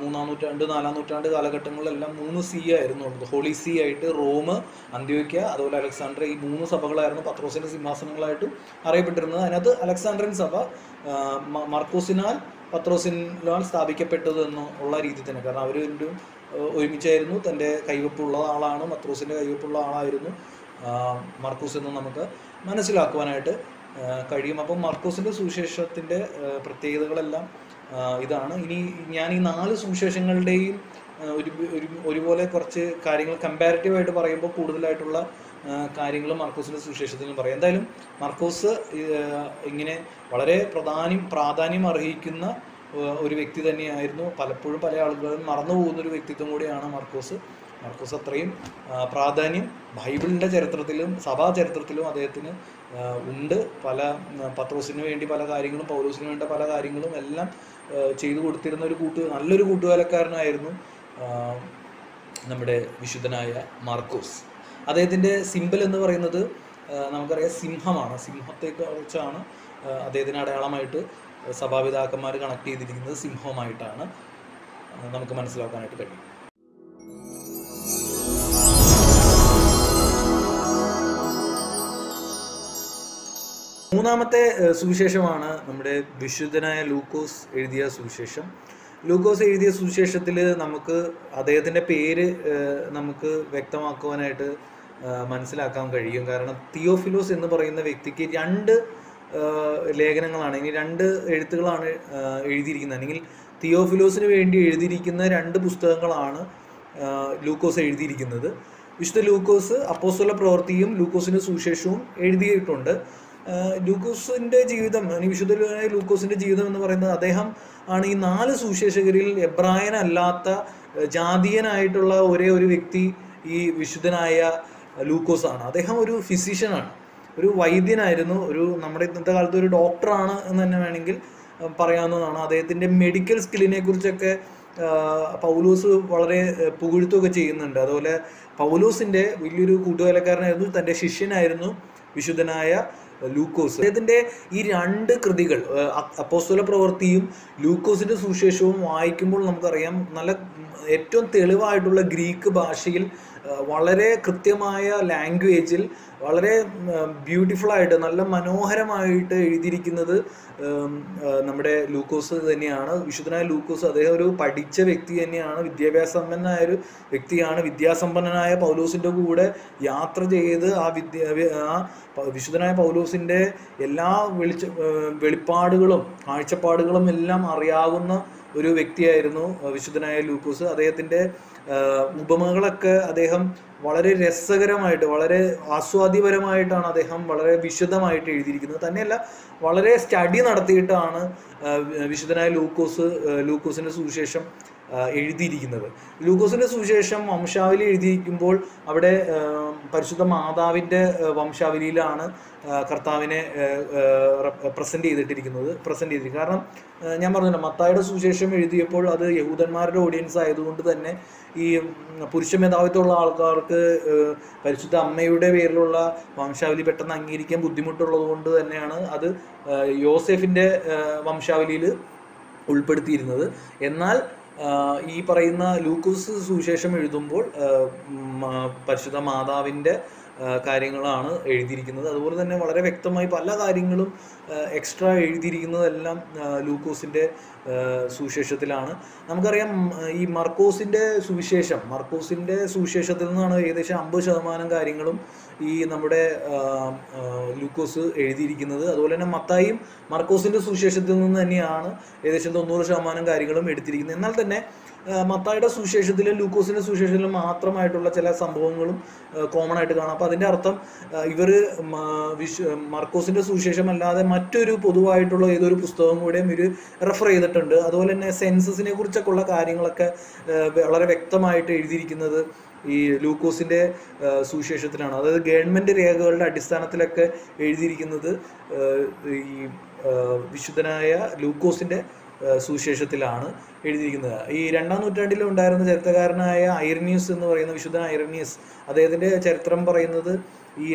3-ാം നൂറ്റാണ്ട് 4-ാം നൂറ്റാണ്ട് കാലഘട്ടങ്ങളിലെല്ലാം 3 സി ആയിരുന്നു. ഹോളി സി ആയിട്ട് റോം, അന്ത്യോക്യ, അതുപോലെ അലക്സാൻഡ്രിയ ഈ 3 സഭകളായിരുന്നു പത്രോസിൻ്റെ സിംഹാസനങ്ങളായിട്ട് അറിയപ്പെട്ടിരുന്നത്. അതിനകത്ത് അലക്സാൻഡ്രിയൻ സഭ മർക്കൂസിനാൽ പത്രോസിനാൽ സ്ഥാപിക്കപ്പെട്ടത് എന്നുള്ള രീതി തന്നെ, കാരണം അവർ ഒരുമിച്ചായിരുന്നു. തൻ്റെ കൈവപ്പുള്ള ആളാണ്, പത്രോസിൻ്റെ കൈവപ്പുള്ള ആളായിരുന്നു മർക്കൂസ് എന്ന് നമുക്ക് മനസ്സിലാക്കുവാനായിട്ട് കഴിയും. അപ്പം മർക്കൂസിൻ്റെ സുവിശേഷത്തിൻ്റെ പ്രത്യേകതകളെല്ലാം ഇതാണ്. ഇനി ഞാൻ ഈ 4 സുവിശേഷങ്ങളുടെയും ഒരുപോലെ കുറച്ച് കാര്യങ്ങൾ കമ്പാരിറ്റീവായിട്ട് പറയുമ്പോൾ കൂടുതലായിട്ടുള്ള കാര്യങ്ങൾ മർക്കോസിൻ്റെ സുവിശേഷത്തിൽ പറയാം. എന്തായാലും മർക്കോസ് ഇങ്ങനെ വളരെ പ്രാധാന്യം അർഹിക്കുന്ന ഒരു വ്യക്തി തന്നെയായിരുന്നു. പലപ്പോഴും പല ആളുകളും മറന്നു പോകുന്നൊരു വ്യക്തിത്വം കൂടിയാണ് മർക്കോസ്. മർക്കോസ് അത്രയും പ്രാധാന്യം ബൈബിളിൻ്റെ ചരിത്രത്തിലും സഭാ ചരിത്രത്തിലും അദ്ദേഹത്തിന് ഉണ്ട്. പല പത്രോസിന് വേണ്ടി പല കാര്യങ്ങളും പൗലോസിന് വേണ്ട പല കാര്യങ്ങളും എല്ലാം ചെയ്തു കൊടുത്തിരുന്ന ഒരു നല്ലൊരു കൂട്ടുകാരനായിരുന്നു നമ്മുടെ വിശുദ്ധനായ മർക്കോസ്. അദ്ദേഹത്തിൻ്റെ സിംബൽ എന്ന് പറയുന്നത് നമുക്കറിയാം സിംഹമാണ്. സിംഹത്തെക്കുറിച്ചാണ് അദ്ദേഹത്തിന് അടയാളമായിട്ട് സഭാപിതാക്കന്മാർ കണക്ട് ചെയ്തിരിക്കുന്നത്. സിംഹമായിട്ടാണ് നമുക്ക് മനസ്സിലാക്കാനായിട്ട് കഴിയും. മൂന്നാമത്തെ സുവിശേഷമാണ് നമ്മുടെ വിശുദ്ധനായ ലൂക്കോസ് എഴുതിയ സുവിശേഷം. ലൂക്കോസ് എഴുതിയ സുവിശേഷത്തിൽ നമുക്ക് അദ്ദേഹത്തിൻ്റെ പേര് നമുക്ക് വ്യക്തമാക്കുവാനായിട്ട് മനസ്സിലാക്കാൻ കഴിയും. കാരണം തിയോഫിലോസ് എന്ന് പറയുന്ന വ്യക്തിക്ക് രണ്ട് ലേഖനങ്ങളാണ്, ഇനി രണ്ട് എഴുത്തുകളാണ് എഴുതിയിരിക്കുന്നത്. അല്ലെങ്കിൽ തിയോഫിലോസിന് വേണ്ടി എഴുതിയിരിക്കുന്ന രണ്ട് പുസ്തകങ്ങളാണ് ലൂക്കോസ് എഴുതിയിരിക്കുന്നത്. വിശുദ്ധ ലൂക്കോസ് അപ്പോസ്തല പ്രവൃത്തിയും ലൂക്കോസിൻ്റെ സുവിശേഷവും എഴുതിയിട്ടുണ്ട്. ലൂക്കോസിൻ്റെ ജീവിതം, വിശുദ്ധനായ ലൂക്കോസിൻ്റെ ജീവിതം എന്ന് പറയുന്നത്, അദ്ദേഹം ആണ് ഈ നാല് സുവിശേഷകരിൽ എബ്രായനല്ലാത്ത ജാതീയനായിട്ടുള്ള ഒരേ ഒരു വ്യക്തി ഈ വിശുദ്ധനായ ലൂക്കോസാണ്. അദ്ദേഹം ഒരു ഫിസിഷ്യനാണ്, ഒരു വൈദ്യനായിരുന്നു, ഒരു നമ്മുടെ ഇന്നത്തെ കാലത്ത് ഒരു ഡോക്ടറാണ് എന്ന് തന്നെ വേണമെങ്കിൽ പറയാവുന്നതാണ്. അദ്ദേഹത്തിൻ്റെ മെഡിക്കൽ സ്കില്ലിനെ കുറിച്ചൊക്കെ പൗലോസ് വളരെ പുകഴ്ത്തുകയൊക്കെ ചെയ്യുന്നുണ്ട്. അതുപോലെ പൗലോസിൻ്റെ വലിയൊരു കൂട്ടുവേലക്കാരനായിരുന്നു, തൻ്റെ ശിഷ്യനായിരുന്നു വിശുദ്ധനായ ലൂക്കോസ്. അദ്ദേഹത്തിൻ്റെ ഈ രണ്ട് കൃതികൾ അപ്പോസ്തല പ്രവൃത്തിയും ലൂക്കോസിൻ്റെ സുവിശേഷവും വായിക്കുമ്പോൾ നമുക്കറിയാം നല്ല ഏറ്റവും തെളിവായിട്ടുള്ള ഗ്രീക്ക് ഭാഷയിൽ വളരെ കൃത്യമായ ലാംഗ്വേജിൽ വളരെ ബ്യൂട്ടിഫുള്ളായിട്ട് നല്ല മനോഹരമായിട്ട് എഴുതിയിരിക്കുന്നത് നമ്മുടെ ലൂക്കോസ് തന്നെയാണ്. വിശുദ്ധനായ ലൂക്കോസ് അദ്ദേഹം ഒരു പഠിച്ച വ്യക്തി തന്നെയാണ്, വിദ്യാഭ്യാസസമ്പന്നനായൊരു വ്യക്തിയാണ്. വിദ്യാസമ്പന്നനായ പൗലോസിൻ്റെ കൂടെ യാത്ര ചെയ്ത് ആ വിശുദ്ധനായ പൗലോസിൻ്റെ എല്ലാ വെളിപ്പാടുകളും കാഴ്ചപ്പാടുകളും എല്ലാം അറിയാവുന്ന ഒരു വ്യക്തിയായിരുന്നു വിശുദ്ധനായ ലൂക്കോസ്. അദ്ദേഹത്തിൻ്റെ ഉപമകളൊക്കെ അദ്ദേഹം വളരെ രസകരമായിട്ട് വളരെ ആസ്വാദ്യപരമായിട്ടാണ് അദ്ദേഹം വളരെ വിശദമായിട്ട് എഴുതിയിരിക്കുന്നത്. തന്നെയല്ല വളരെ സ്റ്റഡി നടത്തിയിട്ടാണ് വിശുദ്ധനായ ലൂക്കോസിൻ്റെ സുവിശേഷം എഴുതിയിരിക്കുന്നത്. ലൂക്കോസിൻ്റെ സുവിശേഷം വംശാവലി എഴുതിയിരിക്കുമ്പോൾ അവിടെ പരിശുദ്ധ മാതാവിൻ്റെ വംശാവലിയിലാണ് കർത്താവിനെ പ്രസൻറ്റ് ചെയ്തിരിക്കുന്നത്. കാരണം ഞാൻ പറഞ്ഞല്ലോ മത്തായിയുടെ സുവിശേഷം എഴുതിയപ്പോൾ അത് യഹൂദന്മാരുടെ ഓഡിയൻസ് ആയതുകൊണ്ട് തന്നെ ഈ പുരുഷ മേധാവിത്വമുള്ള ആൾക്കാർക്ക് പരിശുദ്ധ അമ്മയുടെ പേരിലുള്ള വംശാവലി പെട്ടെന്ന് അംഗീകരിക്കാൻ ബുദ്ധിമുട്ടുള്ളത് കൊണ്ട് തന്നെയാണ് അത് യോസെഫിൻ്റെ വംശാവലിയിൽ ഉൾപ്പെടുത്തിയിരുന്നത്. എന്നാൽ ഈ പറയുന്ന ലൂക്കോസ് സുവിശേഷം എഴുതുമ്പോൾ പരിശുദ്ധ മാതാവിൻ്റെ കാര്യങ്ങളാണ് എഴുതിയിരിക്കുന്നത്. അതുപോലെ തന്നെ വളരെ വ്യക്തമായി പല കാര്യങ്ങളും എക്സ്ട്രാ എഴുതിയിരിക്കുന്നതെല്ലാം ലൂക്കോസിൻ്റെ സുവിശേഷത്തിലാണ്. നമുക്കറിയാം ഈ മർക്കോസിൻ്റെ സുവിശേഷത്തിൽ നിന്നാണ് ഏകദേശം 50% കാര്യങ്ങളും ഈ നമ്മുടെ ലൂക്കോസ് എഴുതിയിരിക്കുന്നത്. അതുപോലെ തന്നെ മത്തായിയും മർക്കോസിൻ്റെ സുവിശേഷത്തിൽ നിന്ന് തന്നെയാണ് ഏകദേശം 90% കാര്യങ്ങളും എടുത്തിരിക്കുന്നത്. എന്നാൽ തന്നെ മത്തായിയുടെ സുവിശേഷത്തിലും ലൂക്കോസിൻ്റെ സുവിശേഷത്തിലും മാത്രമായിട്ടുള്ള ചില സംഭവങ്ങളും കോമൺ ആയിട്ട് കാണാം. അപ്പോൾ അതിൻ്റെ അർത്ഥം ഇവർ മർക്കോസിൻ്റെ സുവിശേഷം അല്ലാതെ മറ്റൊരു പൊതുവായിട്ടുള്ള ഏതൊരു പുസ്തകം കൂടെയും ഇവർ റെഫർ ചെയ്തിട്ടുണ്ട്. അതുപോലെ തന്നെ സെൻസസിനെ കുറിച്ചൊക്കെ ഉള്ള കാര്യങ്ങളൊക്കെ വളരെ വ്യക്തമായിട്ട് എഴുതിയിരിക്കുന്നത് ഈ ലൂക്കോസിൻ്റെ സുവിശേഷത്തിലാണ്. അതായത് ഗവൺമെൻറ് രേഖകളുടെ അടിസ്ഥാനത്തിലൊക്കെ എഴുതിയിരിക്കുന്നത് ഈ വിശുദ്ധനായ ലൂക്കോസിൻ്റെ സുവിശേഷത്തിലാണ് എഴുതിയിരിക്കുന്നത്. ഈ 2-ാം നൂറ്റാണ്ടിൽ ഉണ്ടായിരുന്ന ചരിത്രകാരനായ ഐറിനിയസ് എന്ന് പറയുന്ന വിശുദ്ധനായ ഐറിനിയസ്, അദ്ദേഹത്തിൻ്റെ ചരിത്രം പറയുന്നത് ഈ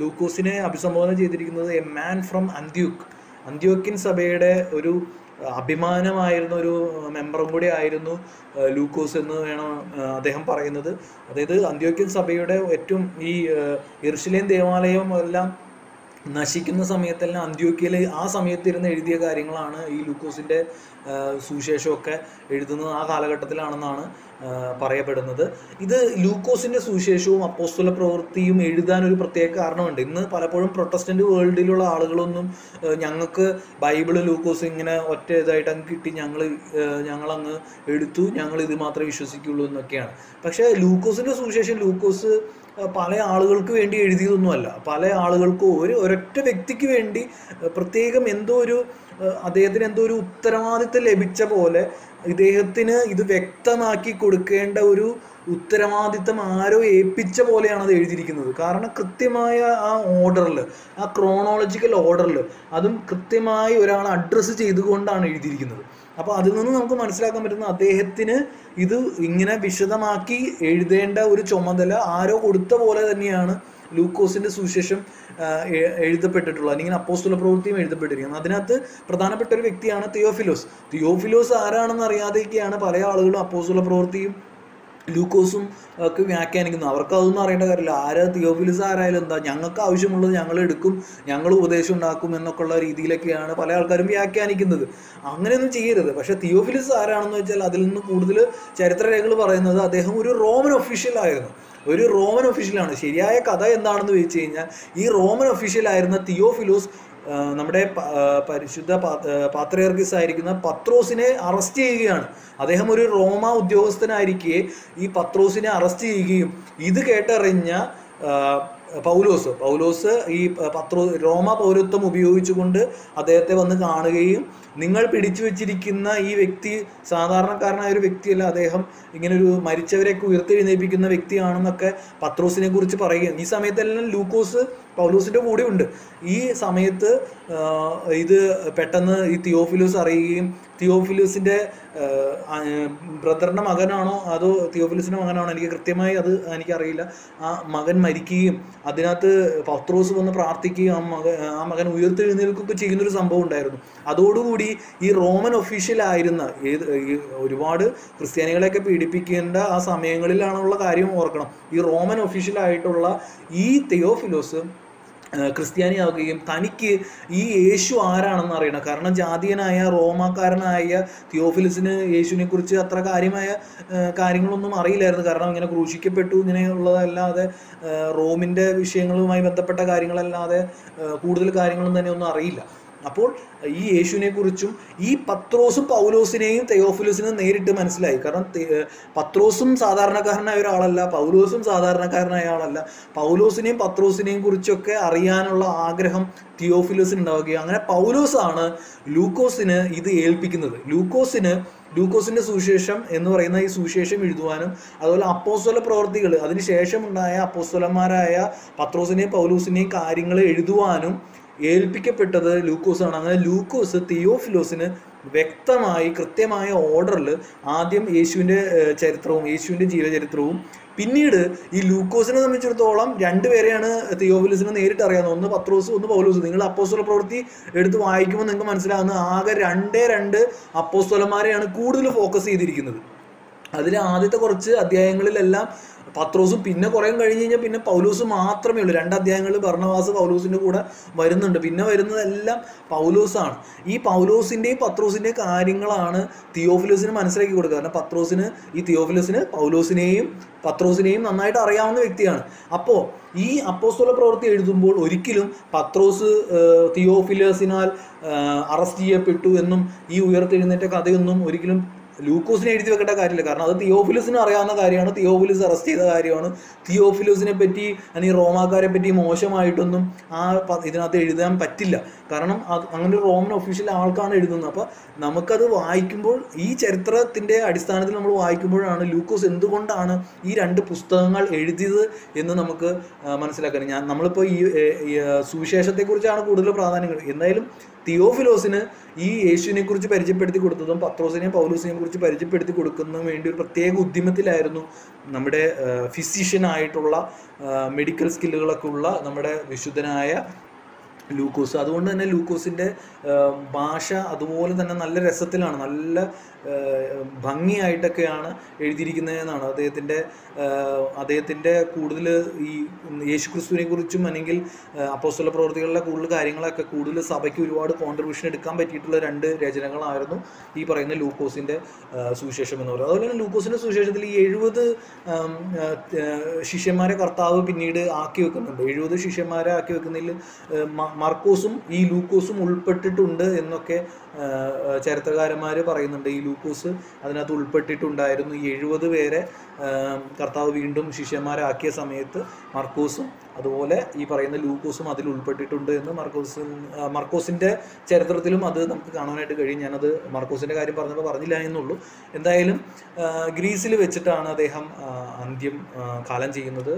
ലൂക്കോസിനെ അഭിസംബോധന ചെയ്തിരിക്കുന്നത് എ മാൻ ഫ്രം അന്ത്യോക്യൻ സഭയുടെ ഒരു അഭിമാനമായിരുന്ന ഒരു മെമ്പറും കൂടി ആയിരുന്നു ലൂക്കോസ് എന്ന് വേണം അദ്ദേഹം പറയുന്നത്. അതായത് അന്ത്യോക്യൻ സഭയുടെ ഏറ്റവും ഈ യെരുശലേം ദേവാലയം എല്ലാം നശിക്കുന്ന സമയത്തെല്ലാം അന്ത്യോക്യയിൽ ആ സമയത്തിരുന്ന് എഴുതിയ കാര്യങ്ങളാണ് ഈ ലൂക്കോസിൻ്റെ സുവിശേഷമൊക്കെ എഴുതുന്നത് ആ കാലഘട്ടത്തിലാണെന്നാണ് പറയപ്പെടുന്നത്. ഇത് ലൂക്കോസിൻ്റെ സുവിശേഷവും അപ്പോസ്തല പ്രവൃത്തിയും എഴുതാനൊരു പ്രത്യേക കാരണമുണ്ട്. ഇന്ന് പലപ്പോഴും പ്രൊട്ടസ്റ്റൻ്റ് വേൾഡിലുള്ള ആളുകളൊന്നും ഞങ്ങൾക്ക് ബൈബിള് ലൂക്കോസ് ഇങ്ങനെ ഒറ്റ ഇതായിട്ട് അങ്ങ് കിട്ടി, ഞങ്ങളങ്ങ് എടുത്തു, ഞങ്ങൾ ഇത് മാത്രമേ വിശ്വസിക്കുള്ളൂ എന്നൊക്കെയാണ്. പക്ഷേ ലൂക്കോസിൻ്റെ സുവിശേഷം ലൂക്കോസ് പല ആളുകൾക്ക് വേണ്ടി എഴുതിയതൊന്നുമല്ല. പല ആളുകൾക്കും ഒരൊറ്റ വ്യക്തിക്ക് വേണ്ടി പ്രത്യേകം എന്തോ ഒരു അദ്ദേഹത്തിന് എന്തോ ഒരു ഉത്തരവാദിത്തം ലഭിച്ച പോലെ ഇദ്ദേഹത്തിന് ഇത് വ്യക്തമാക്കി കൊടുക്കേണ്ട ഒരു ഉത്തരവാദിത്തം ആരോ ഏൽപ്പിച്ച പോലെയാണ് അത് എഴുതിയിരിക്കുന്നത്. കാരണം കൃത്യമായ ആ ഓർഡറിൽ, ആ ക്രോണോളജിക്കൽ ഓർഡറിൽ, അതും കൃത്യമായി ഒരാൾ അഡ്രസ്സ് ചെയ്തുകൊണ്ടാണ് എഴുതിയിരിക്കുന്നത്. അപ്പോൾ അതിൽ നിന്ന് നമുക്ക് മനസ്സിലാക്കാൻ പറ്റുന്ന അദ്ദേഹത്തിന് ഇത് ഇങ്ങനെ വിശദമാക്കി എഴുതേണ്ട ഒരു ചുമതല ആരോ കൊടുത്ത പോലെ തന്നെയാണ് ലൂക്കോസിൻ്റെ സുവിശേഷം എഴുതപ്പെട്ടിട്ടുള്ളത്, അല്ലെങ്കിൽ അപ്പോസ്തല പ്രവൃത്തിയും എഴുതപ്പെട്ടിരിക്കുന്നത്. അതിനകത്ത് പ്രധാനപ്പെട്ട ഒരു വ്യക്തിയാണ് തിയോഫിലോസ്. തിയോഫിലോസ് ആരാണെന്ന് അറിയാതെയൊക്കെയാണ് പല ആളുകളും അപ്പോസ്തല പ്രവൃത്തിയും ലൂക്കോസും ഒക്കെ വ്യാഖ്യാനിക്കുന്നു. അവർക്ക് അതൊന്നും അറിയേണ്ട കാര്യമില്ല. തിയോഫിലോസ് ആരായാലും എന്താ, ഞങ്ങൾക്ക് ആവശ്യമുള്ളത് ഞങ്ങൾ എടുക്കും, ഞങ്ങൾ ഉപദേശം ഉണ്ടാക്കും എന്നൊക്കെ ഉള്ള രീതിയിലൊക്കെയാണ് പല ആൾക്കാരും വ്യാഖ്യാനിക്കുന്നത്. അങ്ങനെയൊന്നും ചെയ്യരുത്. പക്ഷേ തിയോഫിലോസ് ആരാണെന്ന് വെച്ചാൽ അതിൽ നിന്ന് കൂടുതൽ ചരിത്രരേഖകൾ പറയുന്നത് അദ്ദേഹം ഒരു റോമൻ ഒഫീഷ്യലായിരുന്നു. ഒരു റോമൻ ഒഫീഷ്യലാണ്. ശരിയായ കഥ എന്താണെന്ന് ചോദിച്ചു കഴിഞ്ഞാൽ, ഈ റോമൻ ഒഫീഷ്യലായിരുന്ന തിയോഫിലോസ് നമ്മുടെ പരിശുദ്ധ പാത്രിയർക്കീസ് ആയിരിക്കുന്ന പത്രോസിനെ അറസ്റ്റ് ചെയ്യുകയാണ്. അദ്ദേഹം ഒരു റോമ ഉദ്യോഗസ്ഥനായിരിക്കെ ഈ പത്രോസിനെ അറസ്റ്റ് ചെയ്യുകയും ഇത് കേട്ടറിഞ്ഞ പൗലോസ് ഈ റോമ പൗരത്വം ഉപയോഗിച്ചുകൊണ്ട് അദ്ദേഹത്തെ വന്ന് കാണുകയും, നിങ്ങൾ പിടിച്ചു വെച്ചിരിക്കുന്ന ഈ വ്യക്തി സാധാരണക്കാരനായ ഒരു വ്യക്തിയല്ല, അദ്ദേഹം ഇങ്ങനൊരു മരിച്ചവരെയൊക്കെ ഉയർത്തെഴുന്നേൽപ്പിക്കുന്ന വ്യക്തിയാണെന്നൊക്കെ പത്രോസിനെ കുറിച്ച് പറയുകയാണ്. ഈ സമയത്തെല്ലാം ലൂക്കോസ് പൗലോസിൻ്റെ കൂടെ ഉണ്ട്. ഈ സമയത്ത് ഇത് പെട്ടെന്ന് ഈ തിയോഫിലോസ് അറിയുകയും, തിയോഫിലോസിൻ്റെ ബ്രദറിൻ്റെ മകനാണോ അതോ തിയോഫിലോസിൻ്റെ മകനാണോ എനിക്ക് കൃത്യമായി അത് എനിക്കറിയില്ല, ആ മകൻ മരിക്കുകയും അതിനകത്ത് പത്രോസ് വന്ന് പ്രാർത്ഥിക്കുകയും ആ മകൻ ഉയർത്തെഴുന്നേൽക്കുകയൊക്കെ ചെയ്യുന്നൊരു സംഭവം ഉണ്ടായിരുന്നു. അതോടുകൂടി ഈ റോമൻ ഒഫീഷ്യലായിരുന്ന ഒരുപാട് ക്രിസ്ത്യാനികളെയൊക്കെ പീഡിപ്പിക്കേണ്ട ആ സമയങ്ങളിലാണുള്ള കാര്യം ഓർക്കണം. ഈ റോമൻ ഒഫീഷ്യലായിട്ടുള്ള ഈ തിയോഫിലോസ് ക്രിസ്ത്യാനിയാവുകയും തനിക്ക് ഈ യേശു ആരാണെന്ന് അറിയണം. കാരണം ജാതീയനായ റോമാക്കാരനായ തിയോഫിലോസിന് യേശുവിനെ കുറിച്ച് അത്ര കാര്യമായ കാര്യങ്ങളൊന്നും അറിയില്ലായിരുന്നു. കാരണം ഇങ്ങനെ ക്രൂശിക്കപ്പെട്ടു ഇങ്ങനെയുള്ളതല്ലാതെ, റോമിൻ്റെ വിഷയങ്ങളുമായി ബന്ധപ്പെട്ട കാര്യങ്ങളല്ലാതെ കൂടുതൽ കാര്യങ്ങളും തന്നെ ഒന്നും അറിയില്ല. അപ്പോൾ ഈ യേശുവിനെക്കുറിച്ചും ഈ പത്രോസും പൗലോസിനെയും തിയോഫിലോസിനെ നേരിട്ട് മനസ്സിലായി. കാരണം പത്രോസും സാധാരണക്കാരനായ ഒരാളല്ല, പൗലോസും സാധാരണക്കാരനായ ആളല്ല. പൗലോസിനെയും പത്രോസിനെയും കുറിച്ചൊക്കെ അറിയാനുള്ള ആഗ്രഹം തിയോഫിലോസിന് ഉണ്ടാവുകയും അങ്ങനെ പൗലോസാണ് ലൂക്കോസിന് ഇത് ഏൽപ്പിക്കുന്നത്. ലൂക്കോസിൻ്റെ സുവിശേഷം എന്ന് പറയുന്ന ഈ സുവിശേഷം എഴുതുവാനും അതുപോലെ അപ്പോസ്തല പ്രവൃത്തികൾ, അതിനുശേഷം ഉണ്ടായ അപ്പോസ്തലന്മാരായ പത്രോസിനെയും പൗലോസിനെയും കാര്യങ്ങൾ എഴുതുവാനും ഏൽപ്പിക്കപ്പെട്ടത് ലൂക്കോസാണ്. അങ്ങനെ ലൂക്കോസ് തിയോഫിലോസിന് വ്യക്തമായി കൃത്യമായ ഓർഡറിൽ ആദ്യം യേശുവിൻ്റെ ചരിത്രവും യേശുവിൻ്റെ ജീവചരിത്രവും, പിന്നീട് ഈ ലൂക്കോസിനെ സംബന്ധിച്ചിടത്തോളം രണ്ടുപേരെയാണ് തിയോഫിലോസിനെ നേരിട്ട് അറിയാവുന്നത്, ഒന്ന് പത്രോസ് ഒന്ന് പൗലോസ്. നിങ്ങൾ അപ്പോസ്തല പ്രവൃത്തി എടുത്ത് വായിക്കുമ്പോൾ നിങ്ങൾക്ക് മനസ്സിലാകുന്നത് ആകെ 2 അപ്പോസ്തലന്മാരെയാണ് കൂടുതൽ ഫോക്കസ് ചെയ്തിരിക്കുന്നത്. അതിൽ ആദ്യത്തെ കുറച്ച് അധ്യായങ്ങളിലെല്ലാം പത്രോസും, പിന്നെ കുറേ കഴിഞ്ഞ് കഴിഞ്ഞാൽ പിന്നെ പൗലോസ് മാത്രമേ ഉള്ളൂ. 2 അധ്യായങ്ങളിൽ ബർണബാസ് പൗലോസിൻ്റെ കൂടെ വരുന്നുണ്ട്. പിന്നെ വരുന്നതെല്ലാം പൗലോസാണ്. ഈ പൗലോസിൻ്റെയും പത്രോസിൻ്റെയും കാര്യങ്ങളാണ് തിയോഫിലോസിന് മനസ്സിലാക്കി കൊടുക്കുക. കാരണം തിയോഫിലോസിന് പൗലോസിനെയും പത്രോസിനെയും നന്നായിട്ട് അറിയാവുന്ന വ്യക്തിയാണ്. അപ്പോൾ ഈ അപ്പോസ്തല പ്രവൃത്തി എഴുതുമ്പോൾ ഒരിക്കലും പത്രോസ് തിയോഫിലോസിനാൽ അറസ്റ്റ് ചെയ്യപ്പെട്ടു എന്നും ഈ ഉയർത്തെഴുന്നേറ്റ കഥയൊന്നും ഒരിക്കലും ലൂക്കോസിനെ എഴുതി വെക്കേണ്ട കാര്യമില്ല. കാരണം അത് തിയോഫിലോസിന് അറിയാവുന്ന കാര്യമാണ്. തിയോഫിലോസ് അറസ്റ്റ് ചെയ്ത കാര്യമാണ്. തിയോഫിലോസിനെ പറ്റി അല്ലെങ്കിൽ റോമാക്കാരെ പറ്റി മോശമായിട്ടൊന്നും ആ ഇതിനകത്ത് എഴുതാൻ പറ്റില്ല. കാരണം അത് അങ്ങനെ ഒരു റോമൻ ഒഫീഷ്യൽ ആൾക്കാണ് എഴുതുന്നത്. അപ്പോൾ നമുക്കത് വായിക്കുമ്പോൾ, ഈ ചരിത്രത്തിൻ്റെ അടിസ്ഥാനത്തിൽ നമ്മൾ വായിക്കുമ്പോഴാണ് ലൂക്കോസ് എന്തുകൊണ്ടാണ് ഈ 2 പുസ്തകങ്ങൾ എഴുതിയത് എന്ന് നമുക്ക് മനസ്സിലാക്കാൻ. നമ്മളിപ്പോൾ ഈ സുവിശേഷത്തെക്കുറിച്ചാണ് കൂടുതൽ പ്രാധാന്യം. എന്തായാലും തിയോഫിലോസിന് ഈ യേശുവിനെ കുറിച്ച് പരിചയപ്പെടുത്തി കൊടുത്തതും പത്രോസിനെയും പൗലോസിനെയും കുറിച്ച് പരിചയപ്പെടുത്തി കൊടുക്കുന്നതിന് വേണ്ടി ഒരു പ്രത്യേക ഉദ്യമത്തിലായിരുന്നു നമ്മുടെ ഫിസിഷ്യനായിട്ടുള്ള മെഡിക്കൽ സ്കില്ലുകളൊക്കെ ഉള്ള നമ്മുടെ വിശുദ്ധനായ ലൂക്കോസ്. അതുകൊണ്ട് തന്നെ ലൂക്കോസിൻ്റെ ഭാഷ അതുപോലെ തന്നെ നല്ല രസത്തിലാണ്, നല്ല ഭംഗിയായിട്ടൊക്കെയാണ് എഴുതിയിരിക്കുന്നതെന്നാണ്. അദ്ദേഹത്തിൻ്റെ കൂടുതൽ ഈ യേശുക്രിസ്തുവിനെ കുറിച്ചും അല്ലെങ്കിൽ അപ്പോസ്തല പ്രവൃത്തികളിലെ കൂടുതൽ കാര്യങ്ങളൊക്കെ കൂടുതൽ സഭയ്ക്ക് ഒരുപാട് കോൺട്രിബ്യൂഷൻ എടുക്കാൻ പറ്റിയിട്ടുള്ള രണ്ട് രചനകളായിരുന്നു ഈ പറയുന്ന ലൂക്കോസിൻ്റെ സുവിശേഷം എന്ന് പറയുന്നത്. അതുപോലെ തന്നെ ലൂക്കോസിൻ്റെ സുവിശേഷത്തിൽ ഈ 70 ശിഷ്യന്മാരെ കർത്താവ് പിന്നീട് ആക്കി വെക്കുന്നുണ്ട്. 70 ശിഷ്യന്മാരെ ആക്കി വെക്കുന്നതിൽ മർക്കോസും ഈ ലൂക്കോസും ഉൾപ്പെട്ടിട്ടുണ്ട് എന്നൊക്കെ ചരിത്രകാരന്മാർ പറയുന്നുണ്ട്. ഈ ലൂക്കോസ് അതിനകത്ത് ഉൾപ്പെട്ടിട്ടുണ്ടായിരുന്നു. ഈ 70 പേരെ കർത്താവ് വീണ്ടും ശിഷ്യന്മാരാക്കിയ സമയത്ത് മർക്കോസും അതുപോലെ ഈ പറയുന്ന ലൂക്കോസും അതിൽ ഉൾപ്പെട്ടിട്ടുണ്ട് എന്ന് മർക്കോസിൻ്റെ ചരിത്രത്തിലും അത് നമുക്ക് കാണാനായിട്ട് കഴിയും. ഞാനത് മർക്കോസിൻ്റെ കാര്യം പറഞ്ഞപ്പോൾ പറഞ്ഞില്ല എന്നുള്ളൂ. എന്തായാലും ഗ്രീസിൽ വെച്ചിട്ടാണ് അദ്ദേഹം അന്ത്യം കാലം ചെയ്യുന്നത്.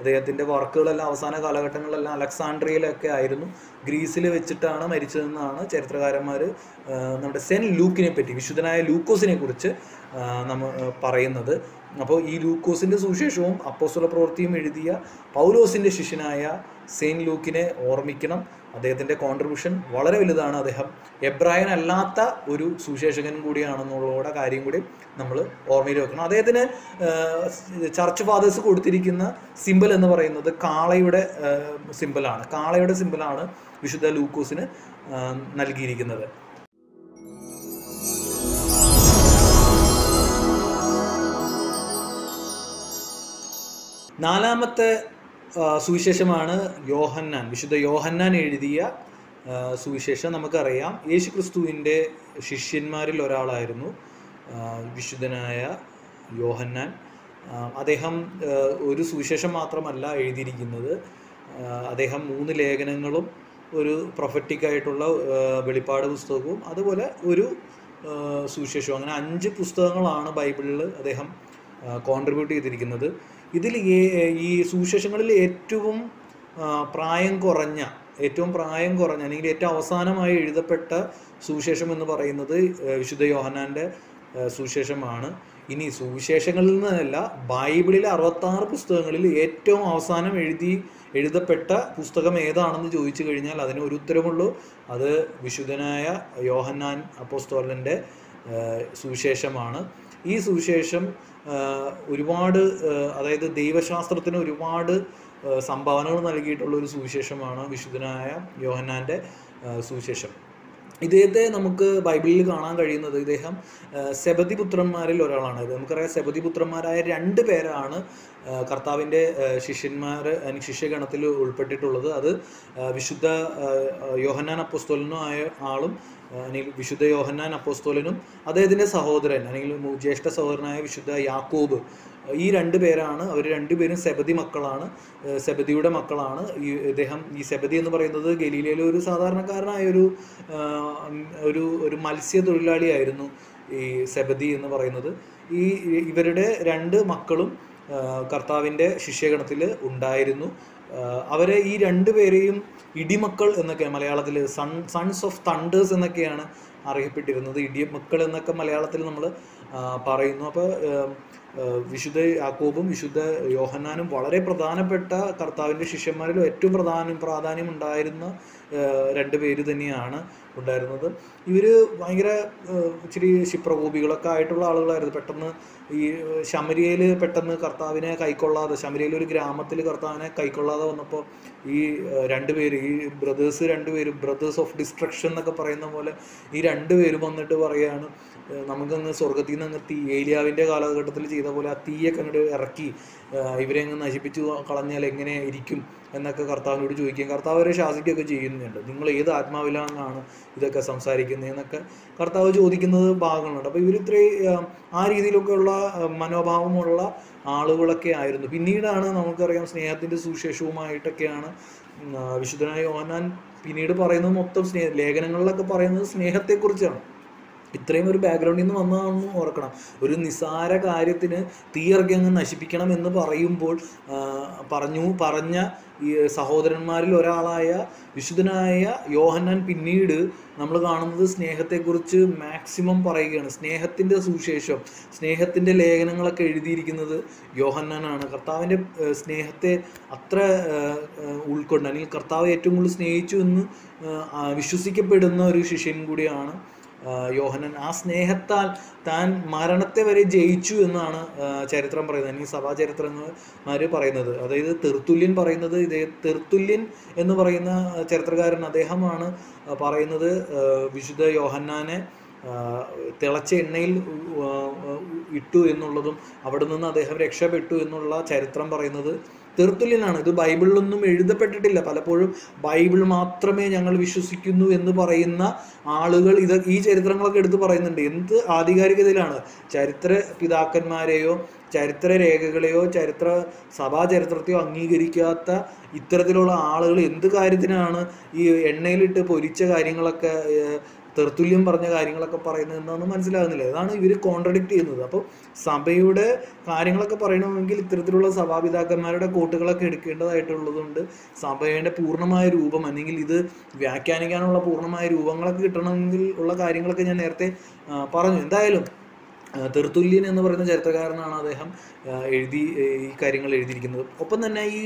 അദ്ദേഹത്തിൻ്റെ വർക്കുകളെല്ലാം അവസാന കാലഘട്ടങ്ങളിലെല്ലാം അലക്സാണ്ട്രിയയിലൊക്കെ ആയിരുന്നു. ഗ്രീസിൽ വെച്ചിട്ടാണ് മരിച്ചതെന്നാണ് ചരിത്രകാരന്മാർ നമ്മുടെ സെൻറ്റ് ലൂക്കിനെ പറ്റി, വിശുദ്ധനായ ലൂക്കോസിനെ കുറിച്ച് നമ്മൾ പറയുന്നത്. അപ്പോൾ ഈ ലൂക്കോസിൻ്റെ സുവിശേഷവും അപ്പോസ്തല പ്രവൃത്തിയും എഴുതിയ പൗലോസിൻ്റെ ശിഷ്യനായ സെയിൻറ്റ് ലൂക്കിനെ ഓർമ്മിക്കണം. അദ്ദേഹത്തിൻ്റെ കോൺട്രിബ്യൂഷൻ വളരെ വലുതാണ്. അദ്ദേഹം എബ്രായൻ അല്ലാത്ത ഒരു സുവിശേഷകനും കൂടിയാണെന്നുള്ളതോടെ കാര്യം കൂടി നമ്മൾ ഓർമ്മയിൽ വെക്കണം. അദ്ദേഹത്തിന് ചർച്ച് ഫാദേഴ്സ് കൊടുത്തിരിക്കുന്ന സിംബൽ എന്ന് പറയുന്നത് കാളയുടെ സിംബലാണ് വിശുദ്ധ ലൂക്കോസിന് നൽകിയിരിക്കുന്നത്. നാലാമത്തെ സുവിശേഷമാണ് വിശുദ്ധ യോഹന്നാൻ എഴുതിയ സുവിശേഷം. നമുക്കറിയാം യേശുക്രിസ്തുവിൻ്റെ ശിഷ്യന്മാരിൽ ഒരാളായിരുന്നു വിശുദ്ധനായ യോഹന്നാൻ. അദ്ദേഹം ഒരു സുവിശേഷം മാത്രമല്ല എഴുതിയിരിക്കുന്നത്, അദ്ദേഹം 3 ലേഖനങ്ങളും ഒരു പ്രൊഫറ്റിക്കായിട്ടുള്ള വെളിപ്പാട് പുസ്തകവും അതുപോലെ ഒരു സുവിശേഷവും, അങ്ങനെ 5 പുസ്തകങ്ങളാണ് ബൈബിളിൽ അദ്ദേഹം കോൺട്രിബ്യൂട്ട് ചെയ്തിരിക്കുന്നത്. ഇതിൽ ഈ സുവിശേഷങ്ങളിൽ ഏറ്റവും പ്രായം കുറഞ്ഞ അല്ലെങ്കിൽ ഏറ്റവും അവസാനമായി എഴുതപ്പെട്ട സുവിശേഷം എന്ന് പറയുന്നത് വിശുദ്ധ യോഹന്നാൻ്റെ സുവിശേഷമാണ്. ഇനി സുവിശേഷങ്ങളിൽ നിന്നല്ല, ബൈബിളിലെ 66 പുസ്തകങ്ങളിൽ ഏറ്റവും അവസാനം എഴുതപ്പെട്ട പുസ്തകം ഏതാണെന്ന് ചോദിച്ചു കഴിഞ്ഞാൽ അതിന് ഒരു ഉത്തരവുള്ളൂ. അത് വിശുദ്ധനായ യോഹന്നാൻ അപ്പോസ്തലൻ്റെ സുവിശേഷമാണ്. ഈ സുവിശേഷം ഒരുപാട്, അതായത് ദൈവശാസ്ത്രത്തിന് ഒരുപാട് സംഭാവനകൾ നൽകിയിട്ടുള്ള ഒരു സുവിശേഷമാണ് വിശുദ്ധനായ യോഹന്നാൻ്റെ സുവിശേഷം. ഇദ്ദേഹത്തെ നമുക്ക് ബൈബിളിൽ കാണാൻ കഴിയുന്നത്, ഇദ്ദേഹം സെബദി പുത്രന്മാരിൽ ഒരാളാണ്. നമുക്കറിയാം സെബദി പുത്രന്മാരായ 2 പേരാണ് കർത്താവിൻ്റെ ശിഷ്യഗണത്തിൽ ഉൾപ്പെട്ടിട്ടുള്ളത്. അത് വിശുദ്ധ യോഹന്നാൻ അപ്പോസ്തലനും ആയ ആളും അല്ലെങ്കിൽ വിശുദ്ധ യോഹന്നാൻ അപ്പോസ്തലനും അദ്ദേഹത്തിൻ്റെ സഹോദരൻ അല്ലെങ്കിൽ ജ്യേഷ്ഠ സഹോദരനായ വിശുദ്ധ യാക്കോബ്, ഈ 2 പേരാണ്. അവർ 2 പേരും സെബദിയുടെ മക്കളാണ്. ഈ സെബദി എന്ന് പറയുന്നത് ഗലീലയിലെ ഒരു സാധാരണക്കാരനായ ഒരു മത്സ്യത്തൊഴിലാളിയായിരുന്നു ഈ സെബദി എന്ന് പറയുന്നത്. ഇവരുടെ 2 മക്കളും കർത്താവിൻ്റെ ശിഷ്യഗണത്തിൽ ഉണ്ടായിരുന്നു. അവരെ ഈ 2 പേരെയും ഇടിമക്കൾ എന്നൊക്കെ, മലയാളത്തിൽ സൺസ് ഓഫ് തണ്ടേഴ്സ് എന്നൊക്കെയാണ് അറിയപ്പെട്ടിരുന്നത്. ഇടിമക്കൾ എന്നൊക്കെ മലയാളത്തിൽ നമ്മൾ പറയുന്നു. അപ്പോൾ വിശുദ്ധ യാക്കോബും വിശുദ്ധ യോഹന്നാനും വളരെ പ്രധാനപ്പെട്ട കർത്താവിൻ്റെ ശിഷ്യന്മാരിൽ ഏറ്റവും പ്രാധാന്യം ഉണ്ടായിരുന്ന 2 പേര് തന്നെയാണ് ഉണ്ടായിരുന്നത്. ഇവർ ഭയങ്കര ഇച്ചിരി ക്ഷിപ്രകോപികളൊക്കെ ആയിട്ടുള്ള ആളുകളായിരുന്നു. ശമരിയയിൽ പെട്ടെന്ന് കർത്താവിനെ കൈക്കൊള്ളാതെ, ശമരിയയിലെ ഒരു ഗ്രാമത്തിൽ കർത്താവിനെ കൈക്കൊള്ളാതെ വന്നപ്പോൾ ഈ 2 പേര്, ഈ ബ്രദേഴ്സ് 2 പേരും, ബ്രദേഴ്സ് ഓഫ് ഡിസ്ട്രക്ഷൻ എന്നൊക്കെ പറയുന്ന പോലെ ഈ 2 പേരും വന്നിട്ട് പറയുകയാണ്, നമുക്കങ്ങ് സ്വർഗത്തിൽ നിന്ന് ഏലിയാവിൻ്റെ കാലഘട്ടത്തിൽ ചെയ്ത പോലെ ആ തീയൊക്കെ അങ്ങോട്ട് ഇറക്കി ഇവരെ അങ്ങ് നശിപ്പിച്ചു കളഞ്ഞാൽ എങ്ങനെ ഇരിക്കും എന്നൊക്കെ കർത്താവിനോട് ചോദിക്കുകയും കർത്താവ് അവരെ ശാസിക്കുകയൊക്കെ ചെയ്യുന്നുണ്ട്. നിങ്ങൾ ഏത് ആത്മാവിലാണ് ഇതൊക്കെ സംസാരിക്കുന്നതെന്നൊക്കെ കർത്താവ് ചോദിക്കുന്നത് ഭാഗങ്ങളുണ്ട്. അപ്പോൾ ഇവർ ഇത്രയും ആ രീതിയിലൊക്കെയുള്ള മനോഭാവമുള്ള ആളുകളൊക്കെ ആയിരുന്നു. പിന്നീടാണ് നമുക്കറിയാം സ്നേഹത്തിൻ്റെ സുവിശേഷവുമായിട്ടൊക്കെയാണ് വിശുദ്ധനായ യോഹന്നാൻ പിന്നീട് പറയുന്നത്. മൊത്തം ലേഖനങ്ങളിലൊക്കെ പറയുന്നത് സ്നേഹത്തെക്കുറിച്ചാണ്. ഇത്രയും ഒരു ബാക്ക്ഗ്രൗണ്ടിൽ നിന്ന് വന്നതാണെന്ന് ഓർക്കണം. ഒരു നിസാര കാര്യത്തിന് തീയർക്കി അങ്ങ് നശിപ്പിക്കണം എന്ന് പറയുമ്പോൾ പറഞ്ഞ ഈ സഹോദരന്മാരിൽ ഒരാളായ വിശുദ്ധനായ യോഹന്നാൻ പിന്നീട് നമ്മൾ കാണുന്നത് സ്നേഹത്തെക്കുറിച്ച് മാക്സിമം പറയുകയാണ്. സ്നേഹത്തിൻ്റെ സുവിശേഷം, സ്നേഹത്തിൻ്റെ ലേഖനങ്ങളൊക്കെ എഴുതിയിരിക്കുന്നത് യോഹന്നാനാണ്. കർത്താവിൻ്റെ സ്നേഹത്തെ അത്ര ഉൾക്കൊണ്ട്, അല്ലെങ്കിൽ കർത്താവ് ഏറ്റവും കൂടുതൽ സ്നേഹിച്ചു എന്ന് വിശ്വസിക്കപ്പെടുന്ന ഒരു ശിഷ്യൻ കൂടിയാണ് യോഹന്നാൻ. ആ സ്നേഹത്താൽ താൻ മരണത്തെ വരെ ജയിച്ചു എന്നാണ് ചരിത്രം പറയുന്നത്, അല്ലെങ്കിൽ സഭാചരിത്രന്മാർ പറയുന്നത്. അതായത് തെർത്തുല്യൻ പറയുന്നത്, തെർത്തുല്യൻ എന്ന് പറയുന്ന ചരിത്രകാരൻ അദ്ദേഹമാണ് പറയുന്നത് വിശുദ്ധ യോഹന്നാനെ തിളച്ച എണ്ണയിൽ ഇട്ടു എന്നുള്ളതും അവിടെ നിന്ന് അദ്ദേഹം രക്ഷപ്പെട്ടു എന്നുള്ള ചരിത്രം പറയുന്നത് തെർത്തുല്യനാണ്. ഇത് ബൈബിളിലൊന്നും എഴുതപ്പെട്ടിട്ടില്ല. പലപ്പോഴും ബൈബിൾ മാത്രമേ ഞങ്ങൾ വിശ്വസിക്കുന്നു എന്ന് പറയുന്ന ആളുകൾ ഈ ചരിത്രങ്ങളൊക്കെ എടുത്ത് പറയുന്നുണ്ട്. എന്ത് ആധികാരികതയിലാണ്? ചരിത്ര പിതാക്കന്മാരെയോ ചരിത്ര രേഖകളെയോ സഭാചരിത്രത്തെയോ അംഗീകരിക്കാത്ത ഇത്തരത്തിലുള്ള ആളുകൾ എന്ത് കാര്യത്തിനാണ് ഈ എണ്ണയിലിട്ട് പൊരിച്ച കാര്യങ്ങളൊക്കെ, തെർത്തുല്യം പറഞ്ഞ കാര്യങ്ങളൊക്കെ പറയുന്നത് എന്താണെന്ന് മനസ്സിലാകുന്നില്ല. അതാണ് ഇവർ കോൺട്രഡിക്റ്റ് ചെയ്യുന്നത്. അപ്പോൾ സഭയുടെ കാര്യങ്ങളൊക്കെ പറയണമെങ്കിൽ ഇത്തരത്തിലുള്ള സഭാപിതാക്കന്മാരുടെ കോട്ടുകളൊക്കെ എടുക്കേണ്ടതായിട്ടുള്ളതുകൊണ്ട് സഭയുടെ പൂർണ്ണമായ രൂപം, അല്ലെങ്കിൽ ഇത് വ്യാഖ്യാനിക്കാനുള്ള പൂർണ്ണമായ രൂപങ്ങളൊക്കെ കിട്ടണമെങ്കിൽ ഉള്ള കാര്യങ്ങളൊക്കെ ഞാൻ നേരത്തെ പറഞ്ഞു. എന്തായാലും തെർത്തുല്യൻ എന്ന് പറയുന്ന ചരിത്രകാരനാണ് അദ്ദേഹം ഈ കാര്യങ്ങൾ എഴുതിയിരിക്കുന്നത്. ഒപ്പം തന്നെ ഈ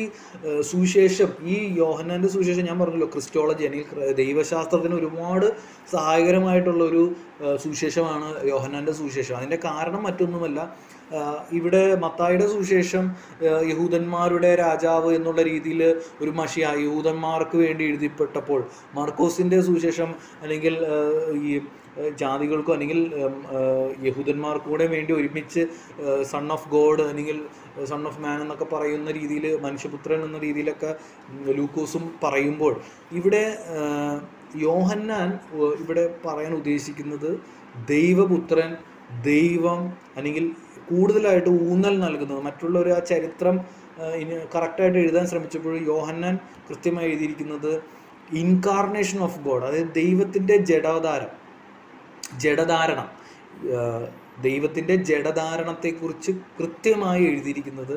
സുവിശേഷം, ഈ യോഹന്നാൻ്റെ സുവിശേഷം ഞാൻ പറഞ്ഞല്ലോ, ക്രിസ്റ്റോളജി അല്ലെങ്കിൽ ദൈവശാസ്ത്രത്തിന് ഒരുപാട് സഹായകരമായിട്ടുള്ളൊരു സുവിശേഷമാണ് യോഹന്നാൻ്റെ സുവിശേഷം. അതിൻ്റെ കാരണം മറ്റൊന്നുമല്ല, ഇവിടെ മത്തായിയുടെ സുവിശേഷം യഹൂദന്മാരുടെ രാജാവ് എന്നുള്ള രീതിയിൽ ഒരു മഷിയ യഹൂദന്മാർക്ക് വേണ്ടി എഴുതിപ്പെട്ടപ്പോൾ, മാർക്കോസിൻ്റെ സുവിശേഷം അല്ലെങ്കിൽ ഈ ജാതികൾക്കും അല്ലെങ്കിൽ യഹൂദന്മാർക്കൂടെ വേണ്ടി ഒരുമിച്ച് സൺ ഓഫ് ഗോഡ് അല്ലെങ്കിൽ സൺ ഓഫ് മാൻ എന്നൊക്കെ പറയുന്ന രീതിയിൽ, മനുഷ്യപുത്രൻ എന്ന രീതിയിലൊക്കെ ലൂക്കോസും പറയുമ്പോൾ, ഇവിടെ യോഹന്നാൻ ഇവിടെ പറയാൻ ഉദ്ദേശിക്കുന്നത് ദൈവപുത്രൻ, ദൈവം, അല്ലെങ്കിൽ കൂടുതലായിട്ട് ഊന്നൽ നൽകുന്നത്. മറ്റുള്ളവർ ആ ചരിത്രം ഇനി കറക്റ്റായിട്ട് എഴുതാൻ ശ്രമിച്ചപ്പോൾ യോഹന്നാൻ കൃത്യമായി എഴുതിയിരിക്കുന്നത് ഇൻകാർണേഷൻ ഓഫ് ഗോഡ്, അതായത് ദൈവത്തിൻ്റെ ജഡധാരണം, ദൈവത്തിൻ്റെ ജഡധാരണത്തെക്കുറിച്ച് കൃത്യമായി എഴുതിയിരിക്കുന്നത്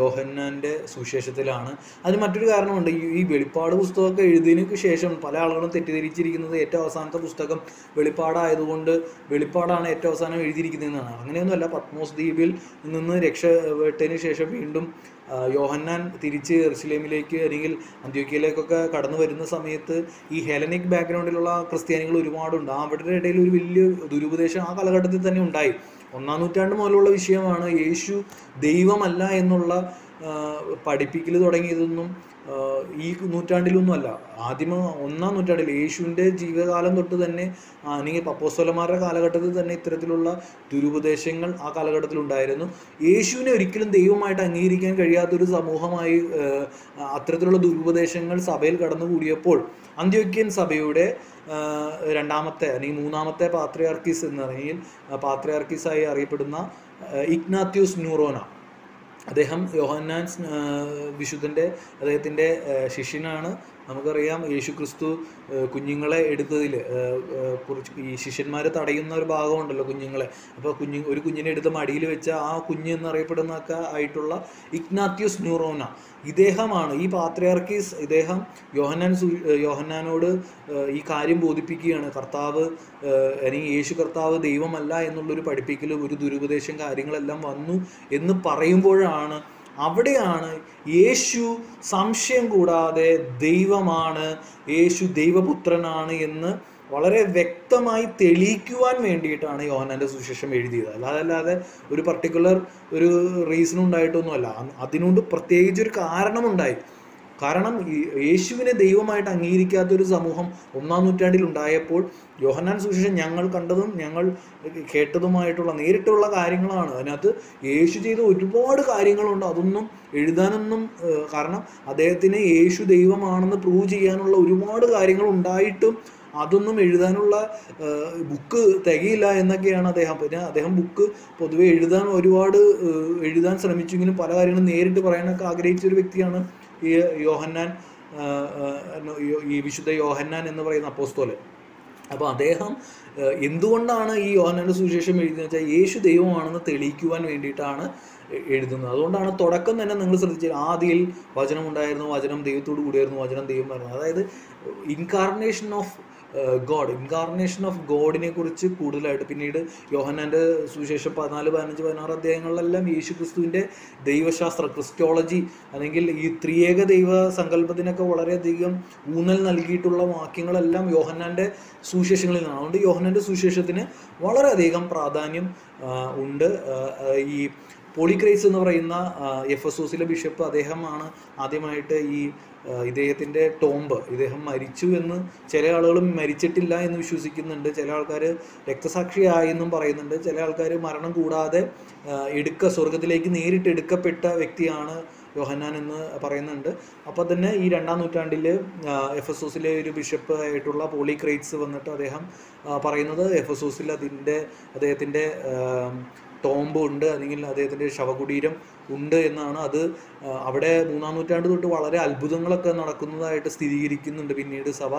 യോഹന്നാൻ്റെ സുവിശേഷത്തിലാണ്. അതിന് മറ്റൊരു കാരണമുണ്ട്. ഈ വെളിപ്പാട് പുസ്തകമൊക്കെ എഴുതിയതിനു ശേഷം പല ആളുകളും തെറ്റിദ്ധരിച്ചിരിക്കുന്നത് ഏറ്റവും അവസാനത്തെ പുസ്തകം വെളിപ്പാടായതുകൊണ്ട് വെളിപ്പാടാണ് ഏറ്റവും അവസാനം എഴുതിയിരിക്കുന്നതെന്നാണ്. അങ്ങനെയൊന്നുമല്ല. പത്മോസ് ദ്വീപിൽ നിന്ന് രക്ഷപ്പെട്ടതിന് ശേഷം വീണ്ടും യോഹന്നാൻ തിരിച്ച് യെറൂശലേമിലേക്ക് അല്ലെങ്കിൽ അന്ത്യോക്യയിലേക്കൊക്കെ കടന്നു വരുന്ന സമയത്ത് ഈ ഹെലനിക് ബാക്ക്ഗ്രൗണ്ടിലുള്ള ക്രിസ്ത്യാനികൾ ഒരുപാടുണ്ട്. അവരുടെ ഇടയിൽ ഒരു വലിയ ദുരുപദേശം ആ കാലഘട്ടത്തിൽ തന്നെ ഉണ്ടായി. 1-ാം നൂറ്റാണ്ട് മുതലുള്ള വിഷയമാണ്. യേശു ദൈവമല്ല എന്നുള്ള പഠിപ്പിക്കൽ തുടങ്ങിയതൊന്നും ഈ നൂറ്റാണ്ടിലൊന്നുമല്ല. ആദ്യം 1-ാം നൂറ്റാണ്ടിൽ യേശുവിൻ്റെ ജീവകാലം തൊട്ട് തന്നെ, അല്ലെങ്കിൽ അപ്പോസ്തലന്മാരുടെ കാലഘട്ടത്തിൽ തന്നെ ഇത്തരത്തിലുള്ള ദുരുപദേശങ്ങൾ ആ കാലഘട്ടത്തിലുണ്ടായിരുന്നു. യേശുവിനെ ഒരിക്കലും ദൈവമായിട്ട് അംഗീകരിക്കാൻ കഴിയാത്തൊരു സമൂഹമായി അത്തരത്തിലുള്ള ദുരുപദേശങ്ങൾ സഭയിൽ കടന്നുകൂടിയപ്പോൾ അന്ത്യോക്യൻ സഭയുടെ 2-ാമത്തെ അല്ലെങ്കിൽ 3-ാമത്തെ പാത്രിയാർക്കീസ് എന്ന് പറയുകയും പാത്രിയാർക്കീസായി അറിയപ്പെടുന്ന ഇഗ്നാത്യൂസ് ന്യൂറോന, അദ്ദേഹം യോഹന്നാൻ വിശുദ്ധൻ്റെ അദ്ദേഹത്തിൻ്റെ ശിഷ്യനാണ്. നമുക്കറിയാം യേശു ക്രിസ്തു കുഞ്ഞുങ്ങളെ എടുത്തതിൽ കുറച്ച് ഈ ശിഷ്യന്മാർ തടയുന്ന ഒരു ഭാഗമുണ്ടല്ലോ കുഞ്ഞുങ്ങളെ. അപ്പോൾ ഒരു കുഞ്ഞിനെ എടുത്ത് മടിയിൽ വെച്ച ആ കുഞ്ഞ് എന്നറിയപ്പെടുന്നൊക്കെ ആയിട്ടുള്ള ഇഗ്നാത്യൂസ് ന്യൂറോന ഇദ്ദേഹമാണ്. ഈ പാത്രിയാർക്കീസ് ഇദ്ദേഹം യോഹന്നാനോട് ഈ കാര്യം ബോധിപ്പിക്കുകയാണ്. കർത്താവ് അല്ലെങ്കിൽ യേശു കർത്താവ് ദൈവമല്ല എന്നുള്ളൊരു പഠിപ്പിക്കലും ഒരു ദുരുപദേശം കാര്യങ്ങളെല്ലാം വന്നു എന്ന് പറയുമ്പോഴാണ്, അവിടെയാണ് യേശു സംശയം കൂടാതെ ദൈവമാണ്, യേശു ദൈവപുത്രനാണ് എന്ന് വളരെ വ്യക്തമായി തെളിയിക്കുവാൻ വേണ്ടിയിട്ടാണ് യോഹന്നാൻ്റെ സുവിശേഷം എഴുതിയത്. അല്ലാതെ ഒരു പർട്ടിക്കുലർ ഒരു റീസൺ ഉണ്ടായിട്ടൊന്നുമല്ല. അതിനോട് പ്രത്യേകിച്ചൊരു കാരണമുണ്ടായി. കാരണം യേശുവിനെ ദൈവമായിട്ട് അംഗീകരിക്കാത്തൊരു സമൂഹം 1-ാം നൂറ്റാണ്ടിൽ ഉണ്ടായപ്പോൾ യോഹന്നാൻ സുവിശേഷം ഞങ്ങൾ കണ്ടതും ഞങ്ങൾ കേട്ടതുമായിട്ടുള്ള നേരിട്ടുള്ള കാര്യങ്ങളാണ്. അതിനകത്ത് യേശു ചെയ്ത ഒരുപാട് കാര്യങ്ങളുണ്ട്. അതൊന്നും എഴുതാനൊന്നും, കാരണം അദ്ദേഹത്തിന് യേശു ദൈവമാണെന്ന് പ്രൂവ് ചെയ്യാനുള്ള ഒരുപാട് കാര്യങ്ങൾ ഉണ്ടായിട്ടും അതൊന്നും എഴുതാനുള്ള ബുക്ക് തികയില്ല എന്നൊക്കെയാണ് അദ്ദേഹം. പിന്നെ അദ്ദേഹം ബുക്ക് പൊതുവെ ഒരുപാട് എഴുതാൻ ശ്രമിച്ചെങ്കിലും പല കാര്യങ്ങളും നേരിട്ട് പറയാനൊക്കെ ആഗ്രഹിച്ച ഒരു വ്യക്തിയാണ് ഈ വിശുദ്ധ യോഹന്നാൻ എന്ന് പറയുന്ന അപ്പോസ്തലൻ. അപ്പോൾ അദ്ദേഹം എന്തുകൊണ്ടാണ് ഈ യോഹന്നാന്റെ സുവിശേഷം എഴുതുന്നത് വെച്ചാൽ യേശു ദൈവമാണെന്ന് തെളിയിക്കുവാൻ വേണ്ടിയിട്ടാണ് എഴുതുന്നത്. അതുകൊണ്ടാണ് തുടക്കം തന്നെ നിങ്ങൾ ശ്രദ്ധിച്ചാൽ ആദിയിൽ വചനം ഉണ്ടായിരുന്നു, വചനം ദൈവത്തോട് കൂടിയായിരുന്നു, വചനം ദൈവം ആയിരുന്നു. അതായത് incarnation of God, incarnation of ഗോഡിനെ കുറിച്ച് കൂടുതലായിട്ട് പിന്നീട് യോഹന്നാന്റെ സുവിശേഷം 14, 15, 16 അധ്യായങ്ങളിലെല്ലാം യേശു ക്രിസ്തുവിൻ്റെ ദൈവശാസ്ത്ര ക്രിസ്റ്റോളജി അല്ലെങ്കിൽ ഈ ത്രിയേക ദൈവ സങ്കല്പത്തിനൊക്കെ വളരെയധികം ഊന്നൽ നൽകിയിട്ടുള്ള വാക്യങ്ങളെല്ലാം യോഹന്നാന്റെ സുവിശേഷങ്ങളിൽ നിന്നാണ്. അതുകൊണ്ട് യോഹന്നാന്റെ സുവിശേഷത്തിന് വളരെയധികം പ്രാധാന്യം ഉണ്ട്. ഈ പോളിക്രൈസ് എന്ന് പറയുന്ന എഫസോസിലെ ബിഷപ്പ് അദ്ദേഹമാണ് ആദ്യമായിട്ട് ഈ ഇദ്ദേഹത്തിൻ്റെ ടോംബ്, ഇദ്ദേഹം മരിച്ചു എന്ന് ചില ആളുകളും മരിച്ചിട്ടില്ല എന്ന് വിശ്വസിക്കുന്നുണ്ട്, ചില ആൾക്കാർ രക്തസാക്ഷിയായെന്നും പറയുന്നുണ്ട്, ചില ആൾക്കാർ മരണം കൂടാതെ സ്വർഗത്തിലേക്ക് നേരിട്ട് എടുക്കപ്പെട്ട വ്യക്തിയാണ് യോഹന്നാൻ എന്ന് പറയുന്നുണ്ട്. അപ്പോൾ തന്നെ ഈ 2-ാം നൂറ്റാണ്ടിൽ എഫസോസിലെ ഒരു ബിഷപ്പ് ആയിട്ടുള്ള പോളിക്രൈറ്റ്സ് വന്നിട്ട് അദ്ദേഹം പറയുന്നത് എഫസോസിൽ അദ്ദേഹത്തിൻ്റെ ടോംബ് ഉണ്ട് അല്ലെങ്കിൽ അദ്ദേഹത്തിൻ്റെ ശവകുടീരം ഉണ്ട് എന്നാണ്. അത് അവിടെ 3-ാം നൂറ്റാണ്ട് തൊട്ട് വളരെ അത്ഭുതങ്ങളൊക്കെ നടക്കുന്നതായിട്ട് സ്ഥിരീകരിക്കുന്നുണ്ട് പിന്നീട് സഭ.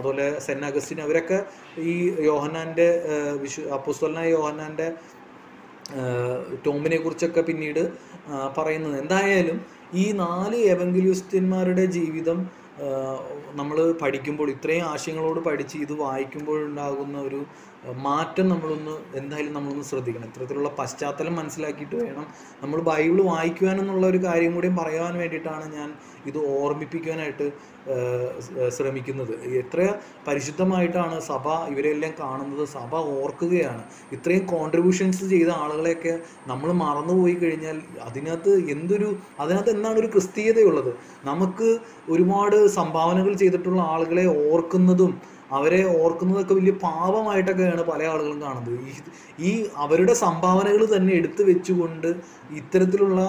അതുപോലെ സെൻ്റ് അഗസ്റ്റിൻ അവരൊക്കെ ഈ യോഹന്നാൻ്റെ അപ്പോസ്തലനായ യോഹന്നാൻ്റെ ടോംബിനെ കുറിച്ചൊക്കെ പിന്നീട് പറയുന്നത്. എന്തായാലും ഈ 4 എവങ്കലിസ്ത്യന്മാരുടെ ജീവിതം നമ്മൾ പഠിക്കുമ്പോൾ, ഇത്രയും ആശയങ്ങളോട് പഠിച്ച് ഇത് വായിക്കുമ്പോഴുണ്ടാകുന്ന ഒരു മാറ്റം നമ്മളൊന്ന് ശ്രദ്ധിക്കണം. ഇത്തരത്തിലുള്ള പശ്ചാത്തലം മനസ്സിലാക്കിയിട്ട് വേണം നമ്മൾ ബൈബിൾ വായിക്കുവാനെന്നുള്ള ഒരു കാര്യം കൂടി പറയാൻ വേണ്ടിയിട്ടാണ് ഞാൻ ഇത് ഓർമ്മിപ്പിക്കാനായിട്ട് ശ്രമിക്കുന്നത്. എത്ര പരിശുദ്ധമായിട്ടാണ് സഭ ഇവരെല്ലാം കാണുന്നത്, സഭ ഓർക്കുകയാണ്. ഇത്രയും കോൺട്രിബ്യൂഷൻസ് ചെയ്ത ആളുകളെയൊക്കെ നമ്മൾ മറന്നുപോയി കഴിഞ്ഞാൽ അതിനകത്ത് എന്താണ് ഒരു ക്രിസ്തീയതയുള്ളത്? നമുക്ക് ഒരുപാട് സംഭാവനകൾ ചെയ്തിട്ടുള്ള ആളുകളെ ഓർക്കുന്നതൊക്കെ വലിയ പാപമായിട്ടൊക്കെയാണ് പല ആളുകളും കാണുന്നത്. ഈ അവരുടെ സംഭാവനകൾ തന്നെ എടുത്തു വെച്ചുകൊണ്ട് ഇത്തരത്തിലുള്ള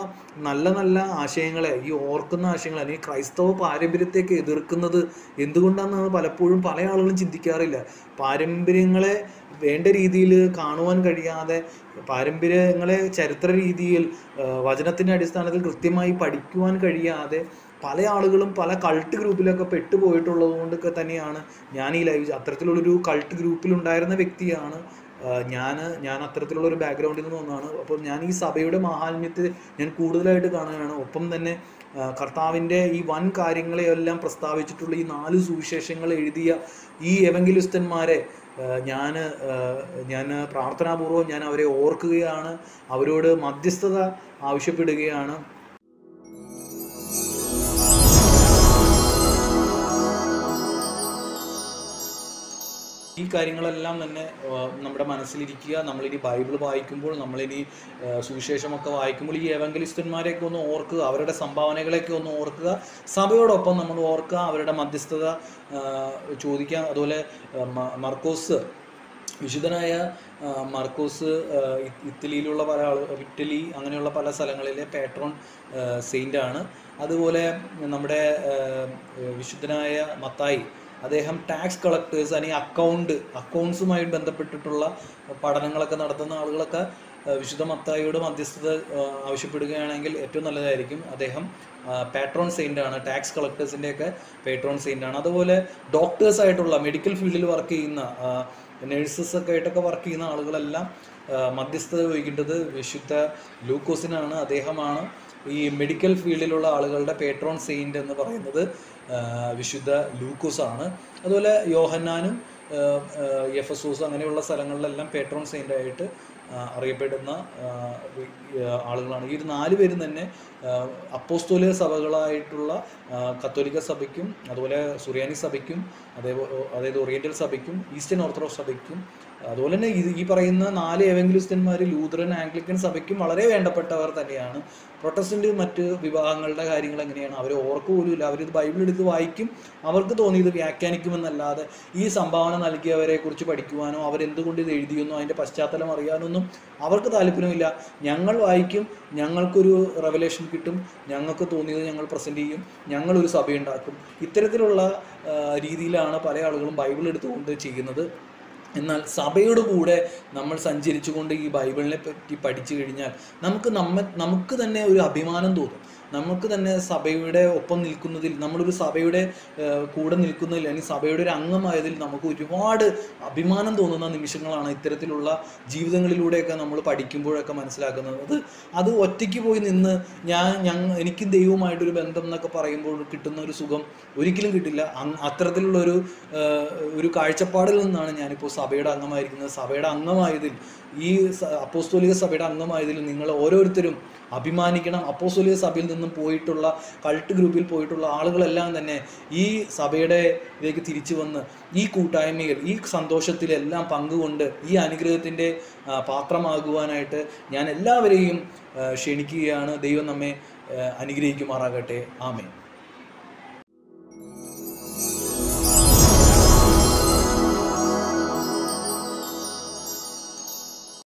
നല്ല നല്ല ആശയങ്ങളെ, ഈ ഓർക്കുന്ന ആശയങ്ങൾ അല്ലെങ്കിൽ ക്രൈസ്തവ പാരമ്പര്യത്തെയൊക്കെ എതിർക്കുന്നത് എന്തുകൊണ്ടാണെന്ന് പലപ്പോഴും പല ആളുകളും ചിന്തിക്കാറില്ല. പാരമ്പര്യങ്ങളെ വേണ്ട രീതിയിൽ കാണുവാൻ കഴിയാതെ, പാരമ്പര്യങ്ങളെ ചരിത്ര രീതിയിൽ വചനത്തിൻ്റെ അടിസ്ഥാനത്തിൽ കൃത്യമായി പഠിക്കുവാൻ കഴിയാതെ പല ആളുകളും പല കൾട്ട് ഗ്രൂപ്പിലൊക്കെ പെട്ടുപോയിട്ടുള്ളത് കൊണ്ടൊക്കെ തന്നെയാണ് ഞാൻ ഈ ലൈവ്. അത്തരത്തിലുള്ളൊരു കൾട്ട് ഗ്രൂപ്പിലുണ്ടായിരുന്ന വ്യക്തിയാണ് ഞാൻ അത്തരത്തിലുള്ള ഒരു ബാക്ക്ഗ്രൗണ്ടിൽ നിന്ന് വന്നതാണ്. അപ്പോൾ ഞാൻ ഈ സഭയുടെ മഹാത്മ്യത്തെ ഞാൻ കൂടുതലായിട്ട് കാണുകയാണ്. ഒപ്പം തന്നെ കർത്താവിൻ്റെ ഈ വൻ കാര്യങ്ങളെയെല്ലാം പ്രസ്താവിച്ചിട്ടുള്ള ഈ 4 സുവിശേഷങ്ങൾ എഴുതിയ ഈ എവങ്കലിസ്തന്മാരെ ഞാൻ പ്രാർത്ഥനാപൂർവ്വം ഞാൻ അവരെ ഓർക്കുകയാണ്, അവരോട് മധ്യസ്ഥത ആവശ്യപ്പെടുകയാണ്. ഈ കാര്യങ്ങളെല്ലാം തന്നെ നമ്മുടെ മനസ്സിലിരിക്കുക. നമ്മളിനി ബൈബിൾ വായിക്കുമ്പോൾ, നമ്മളിനി സുവിശേഷമൊക്കെ വായിക്കുമ്പോൾ ഈ എവങ്കലിസ്തന്മാരെയൊക്കെ ഒന്ന് ഓർക്കുക, അവരുടെ സംഭാവനകളെയൊക്കെ ഒന്ന് ഓർക്കുക, സഭയോടൊപ്പം നമ്മൾ ഓർക്കുക, അവരുടെ മധ്യസ്ഥത ചോദിക്കുക. അതുപോലെ വിശുദ്ധനായ മർക്കോസ് ഇറ്റലിയിലുള്ള ഇറ്റലി അങ്ങനെയുള്ള പല സ്ഥലങ്ങളിലെ പാട്രോൺ സെയിൻ്റാണ്. അതുപോലെ നമ്മുടെ വിശുദ്ധനായ മത്തായി, അദ്ദേഹം ടാക്സ് കളക്ടേഴ്സ് അല്ലെങ്കിൽ അക്കൗണ്ട്സുമായി ബന്ധപ്പെട്ടിട്ടുള്ള പഠനങ്ങളൊക്കെ നടത്തുന്ന ആളുകളൊക്കെ വിശുദ്ധ മത്തായിയോട് മധ്യസ്ഥത ആവശ്യപ്പെടുകയാണെങ്കിൽ ഏറ്റവും നല്ലതായിരിക്കും. അദ്ദേഹം പാട്രോൺ സെയിൻ്റാണ്, ടാക്സ് കളക്ടേഴ്സിൻ്റെയൊക്കെ പാട്രോൺ സെയിൻ്റാണ്. അതുപോലെ ഡോക്ടേഴ്സായിട്ടുള്ള മെഡിക്കൽ ഫീൽഡിൽ വർക്ക് ചെയ്യുന്ന നേഴ്സസൊക്കെ ആയിട്ടൊക്കെ വർക്ക് ചെയ്യുന്ന ആളുകളെല്ലാം മധ്യസ്ഥത ചോദിക്കേണ്ടത് വിശുദ്ധ ലൂക്കോസിനാണ്. അദ്ദേഹമാണ് ഈ മെഡിക്കൽ ഫീൽഡിലുള്ള ആളുകളുടെ പാട്രോൺ സെയിൻ്റ് എന്ന് പറയുന്നത് വിശുദ്ധ ലൂക്കോസാണ്. അതുപോലെ യോഹന്നാനും എഫസോസ് അങ്ങനെയുള്ള സ്ഥലങ്ങളിലെല്ലാം പാട്രോൺ സെയിൻ്റായിട്ട് അറിയപ്പെടുന്ന ആളുകളാണ്. ഈ 4 പേരും തന്നെ അപ്പോസ്തോലിക സഭകളായിട്ടുള്ള കത്തോലിക്ക സഭയ്ക്കും, അതുപോലെ സുറിയാനി സഭയ്ക്കും, അതായത് ഓറിയൻ്റൽ സഭയ്ക്കും, ഈസ്റ്റേൺ ഓർത്തഡോക്സ് സഭയ്ക്കും, അതുപോലെ തന്നെ ഈ പറയുന്ന 4 എവങ്കലിസ്തന്മാർ ലൂതറൻ, ആംഗ്ലിക്കൻ സഭയ്ക്കും വളരെ വേണ്ടപ്പെട്ടവർ തന്നെയാണ്. പ്രൊട്ടസ്റ്റൻ്റ് മറ്റ് വിഭാഗങ്ങളുടെ കാര്യങ്ങൾ എങ്ങനെയാണ്, അവർ ഓർക്കുപോലുമില്ല. അവരിത് ബൈബിളെടുത്ത് വായിക്കും, അവർക്ക് തോന്നിയത് വ്യാഖ്യാനിക്കുമെന്നല്ലാതെ ഈ സംഭാവന നൽകിയവരെ കുറിച്ച് പഠിക്കുവാനോ അവരെന്തുകൊണ്ട് ഇത് എഴുതിയെന്നോ അതിൻ്റെ പശ്ചാത്തലം അറിയാനൊന്നും അവർക്ക് താല്പര്യമില്ല. ഞങ്ങൾ വായിക്കും, ഞങ്ങൾക്കൊരു റെവലേഷൻ കിട്ടും, ഞങ്ങൾക്ക് തോന്നിയത് ഞങ്ങൾ പ്രസൻറ്റ് ചെയ്യും, ഞങ്ങളൊരു സഭയുണ്ടാക്കും. ഇത്തരത്തിലുള്ള രീതിയിലാണ് പല ആളുകളും ബൈബിൾ എടുത്തുകൊണ്ട് ചെയ്യുന്നത്. എന്നാൽ സഭയോട് കൂടെ നമ്മൾ സഞ്ചരിച്ചു കൊണ്ട് ഈ ബൈബിളിനെ പറ്റി പഠിച്ചു കഴിഞ്ഞാൽ നമുക്ക് തന്നെ ഒരു അഭിമാനം തോന്നും. നമുക്ക് തന്നെ സഭയുടെ ഒപ്പം നിൽക്കുന്നതിൽ, നമ്മളൊരു സഭയുടെ കൂടെ നിൽക്കുന്നതിൽ അല്ലെങ്കിൽ സഭയുടെ ഒരു അംഗമായതിൽ നമുക്ക് ഒരുപാട് അഭിമാനം തോന്നുന്ന നിമിഷങ്ങളാണ് ഇത്തരത്തിലുള്ള ജീവിതങ്ങളിലൂടെയൊക്കെ നമ്മൾ പഠിക്കുമ്പോഴൊക്കെ മനസ്സിലാക്കുന്നത്. അത് ഒറ്റയ്ക്ക് പോയി നിന്ന് എനിക്ക് ദൈവവുമായിട്ടൊരു ബന്ധം എന്നൊക്കെ പറയുമ്പോൾ കിട്ടുന്ന ഒരു സുഖം ഒരിക്കലും കിട്ടില്ല. അത്തരത്തിലുള്ളൊരു കാഴ്ചപ്പാടിൽ നിന്നാണ് ഞാനിപ്പോൾ സഭയുടെ അംഗമായിരിക്കുന്നത്. സഭയുടെ അംഗമായതിൽ, ഈ അപ്പോസ്തോലിക സഭയുടെ അംഗമായതിൽ നിങ്ങൾ ഓരോരുത്തരും അഭിമാനിക്കണം. അപ്പോസ്തോലിക സഭയിൽ നിന്നും പോയിട്ടുള്ള, കൾട്ട് ഗ്രൂപ്പിൽ പോയിട്ടുള്ള ആളുകളെല്ലാം തന്നെ ഈ സഭയുടെ ഇതിലേക്ക് തിരിച്ചു വന്ന് ഈ കൂട്ടായ്മയിൽ, ഈ സന്തോഷത്തിലെല്ലാം പങ്കുകൊണ്ട് ഈ അനുഗ്രഹത്തിൻ്റെ പാത്രമാകുവാനായിട്ട് ഞാൻ എല്ലാവരെയും ക്ഷണിക്കുകയാണ്. ദൈവം നമ്മെ അനുഗ്രഹിക്കുമാറാകട്ടെ. ആമേൻ.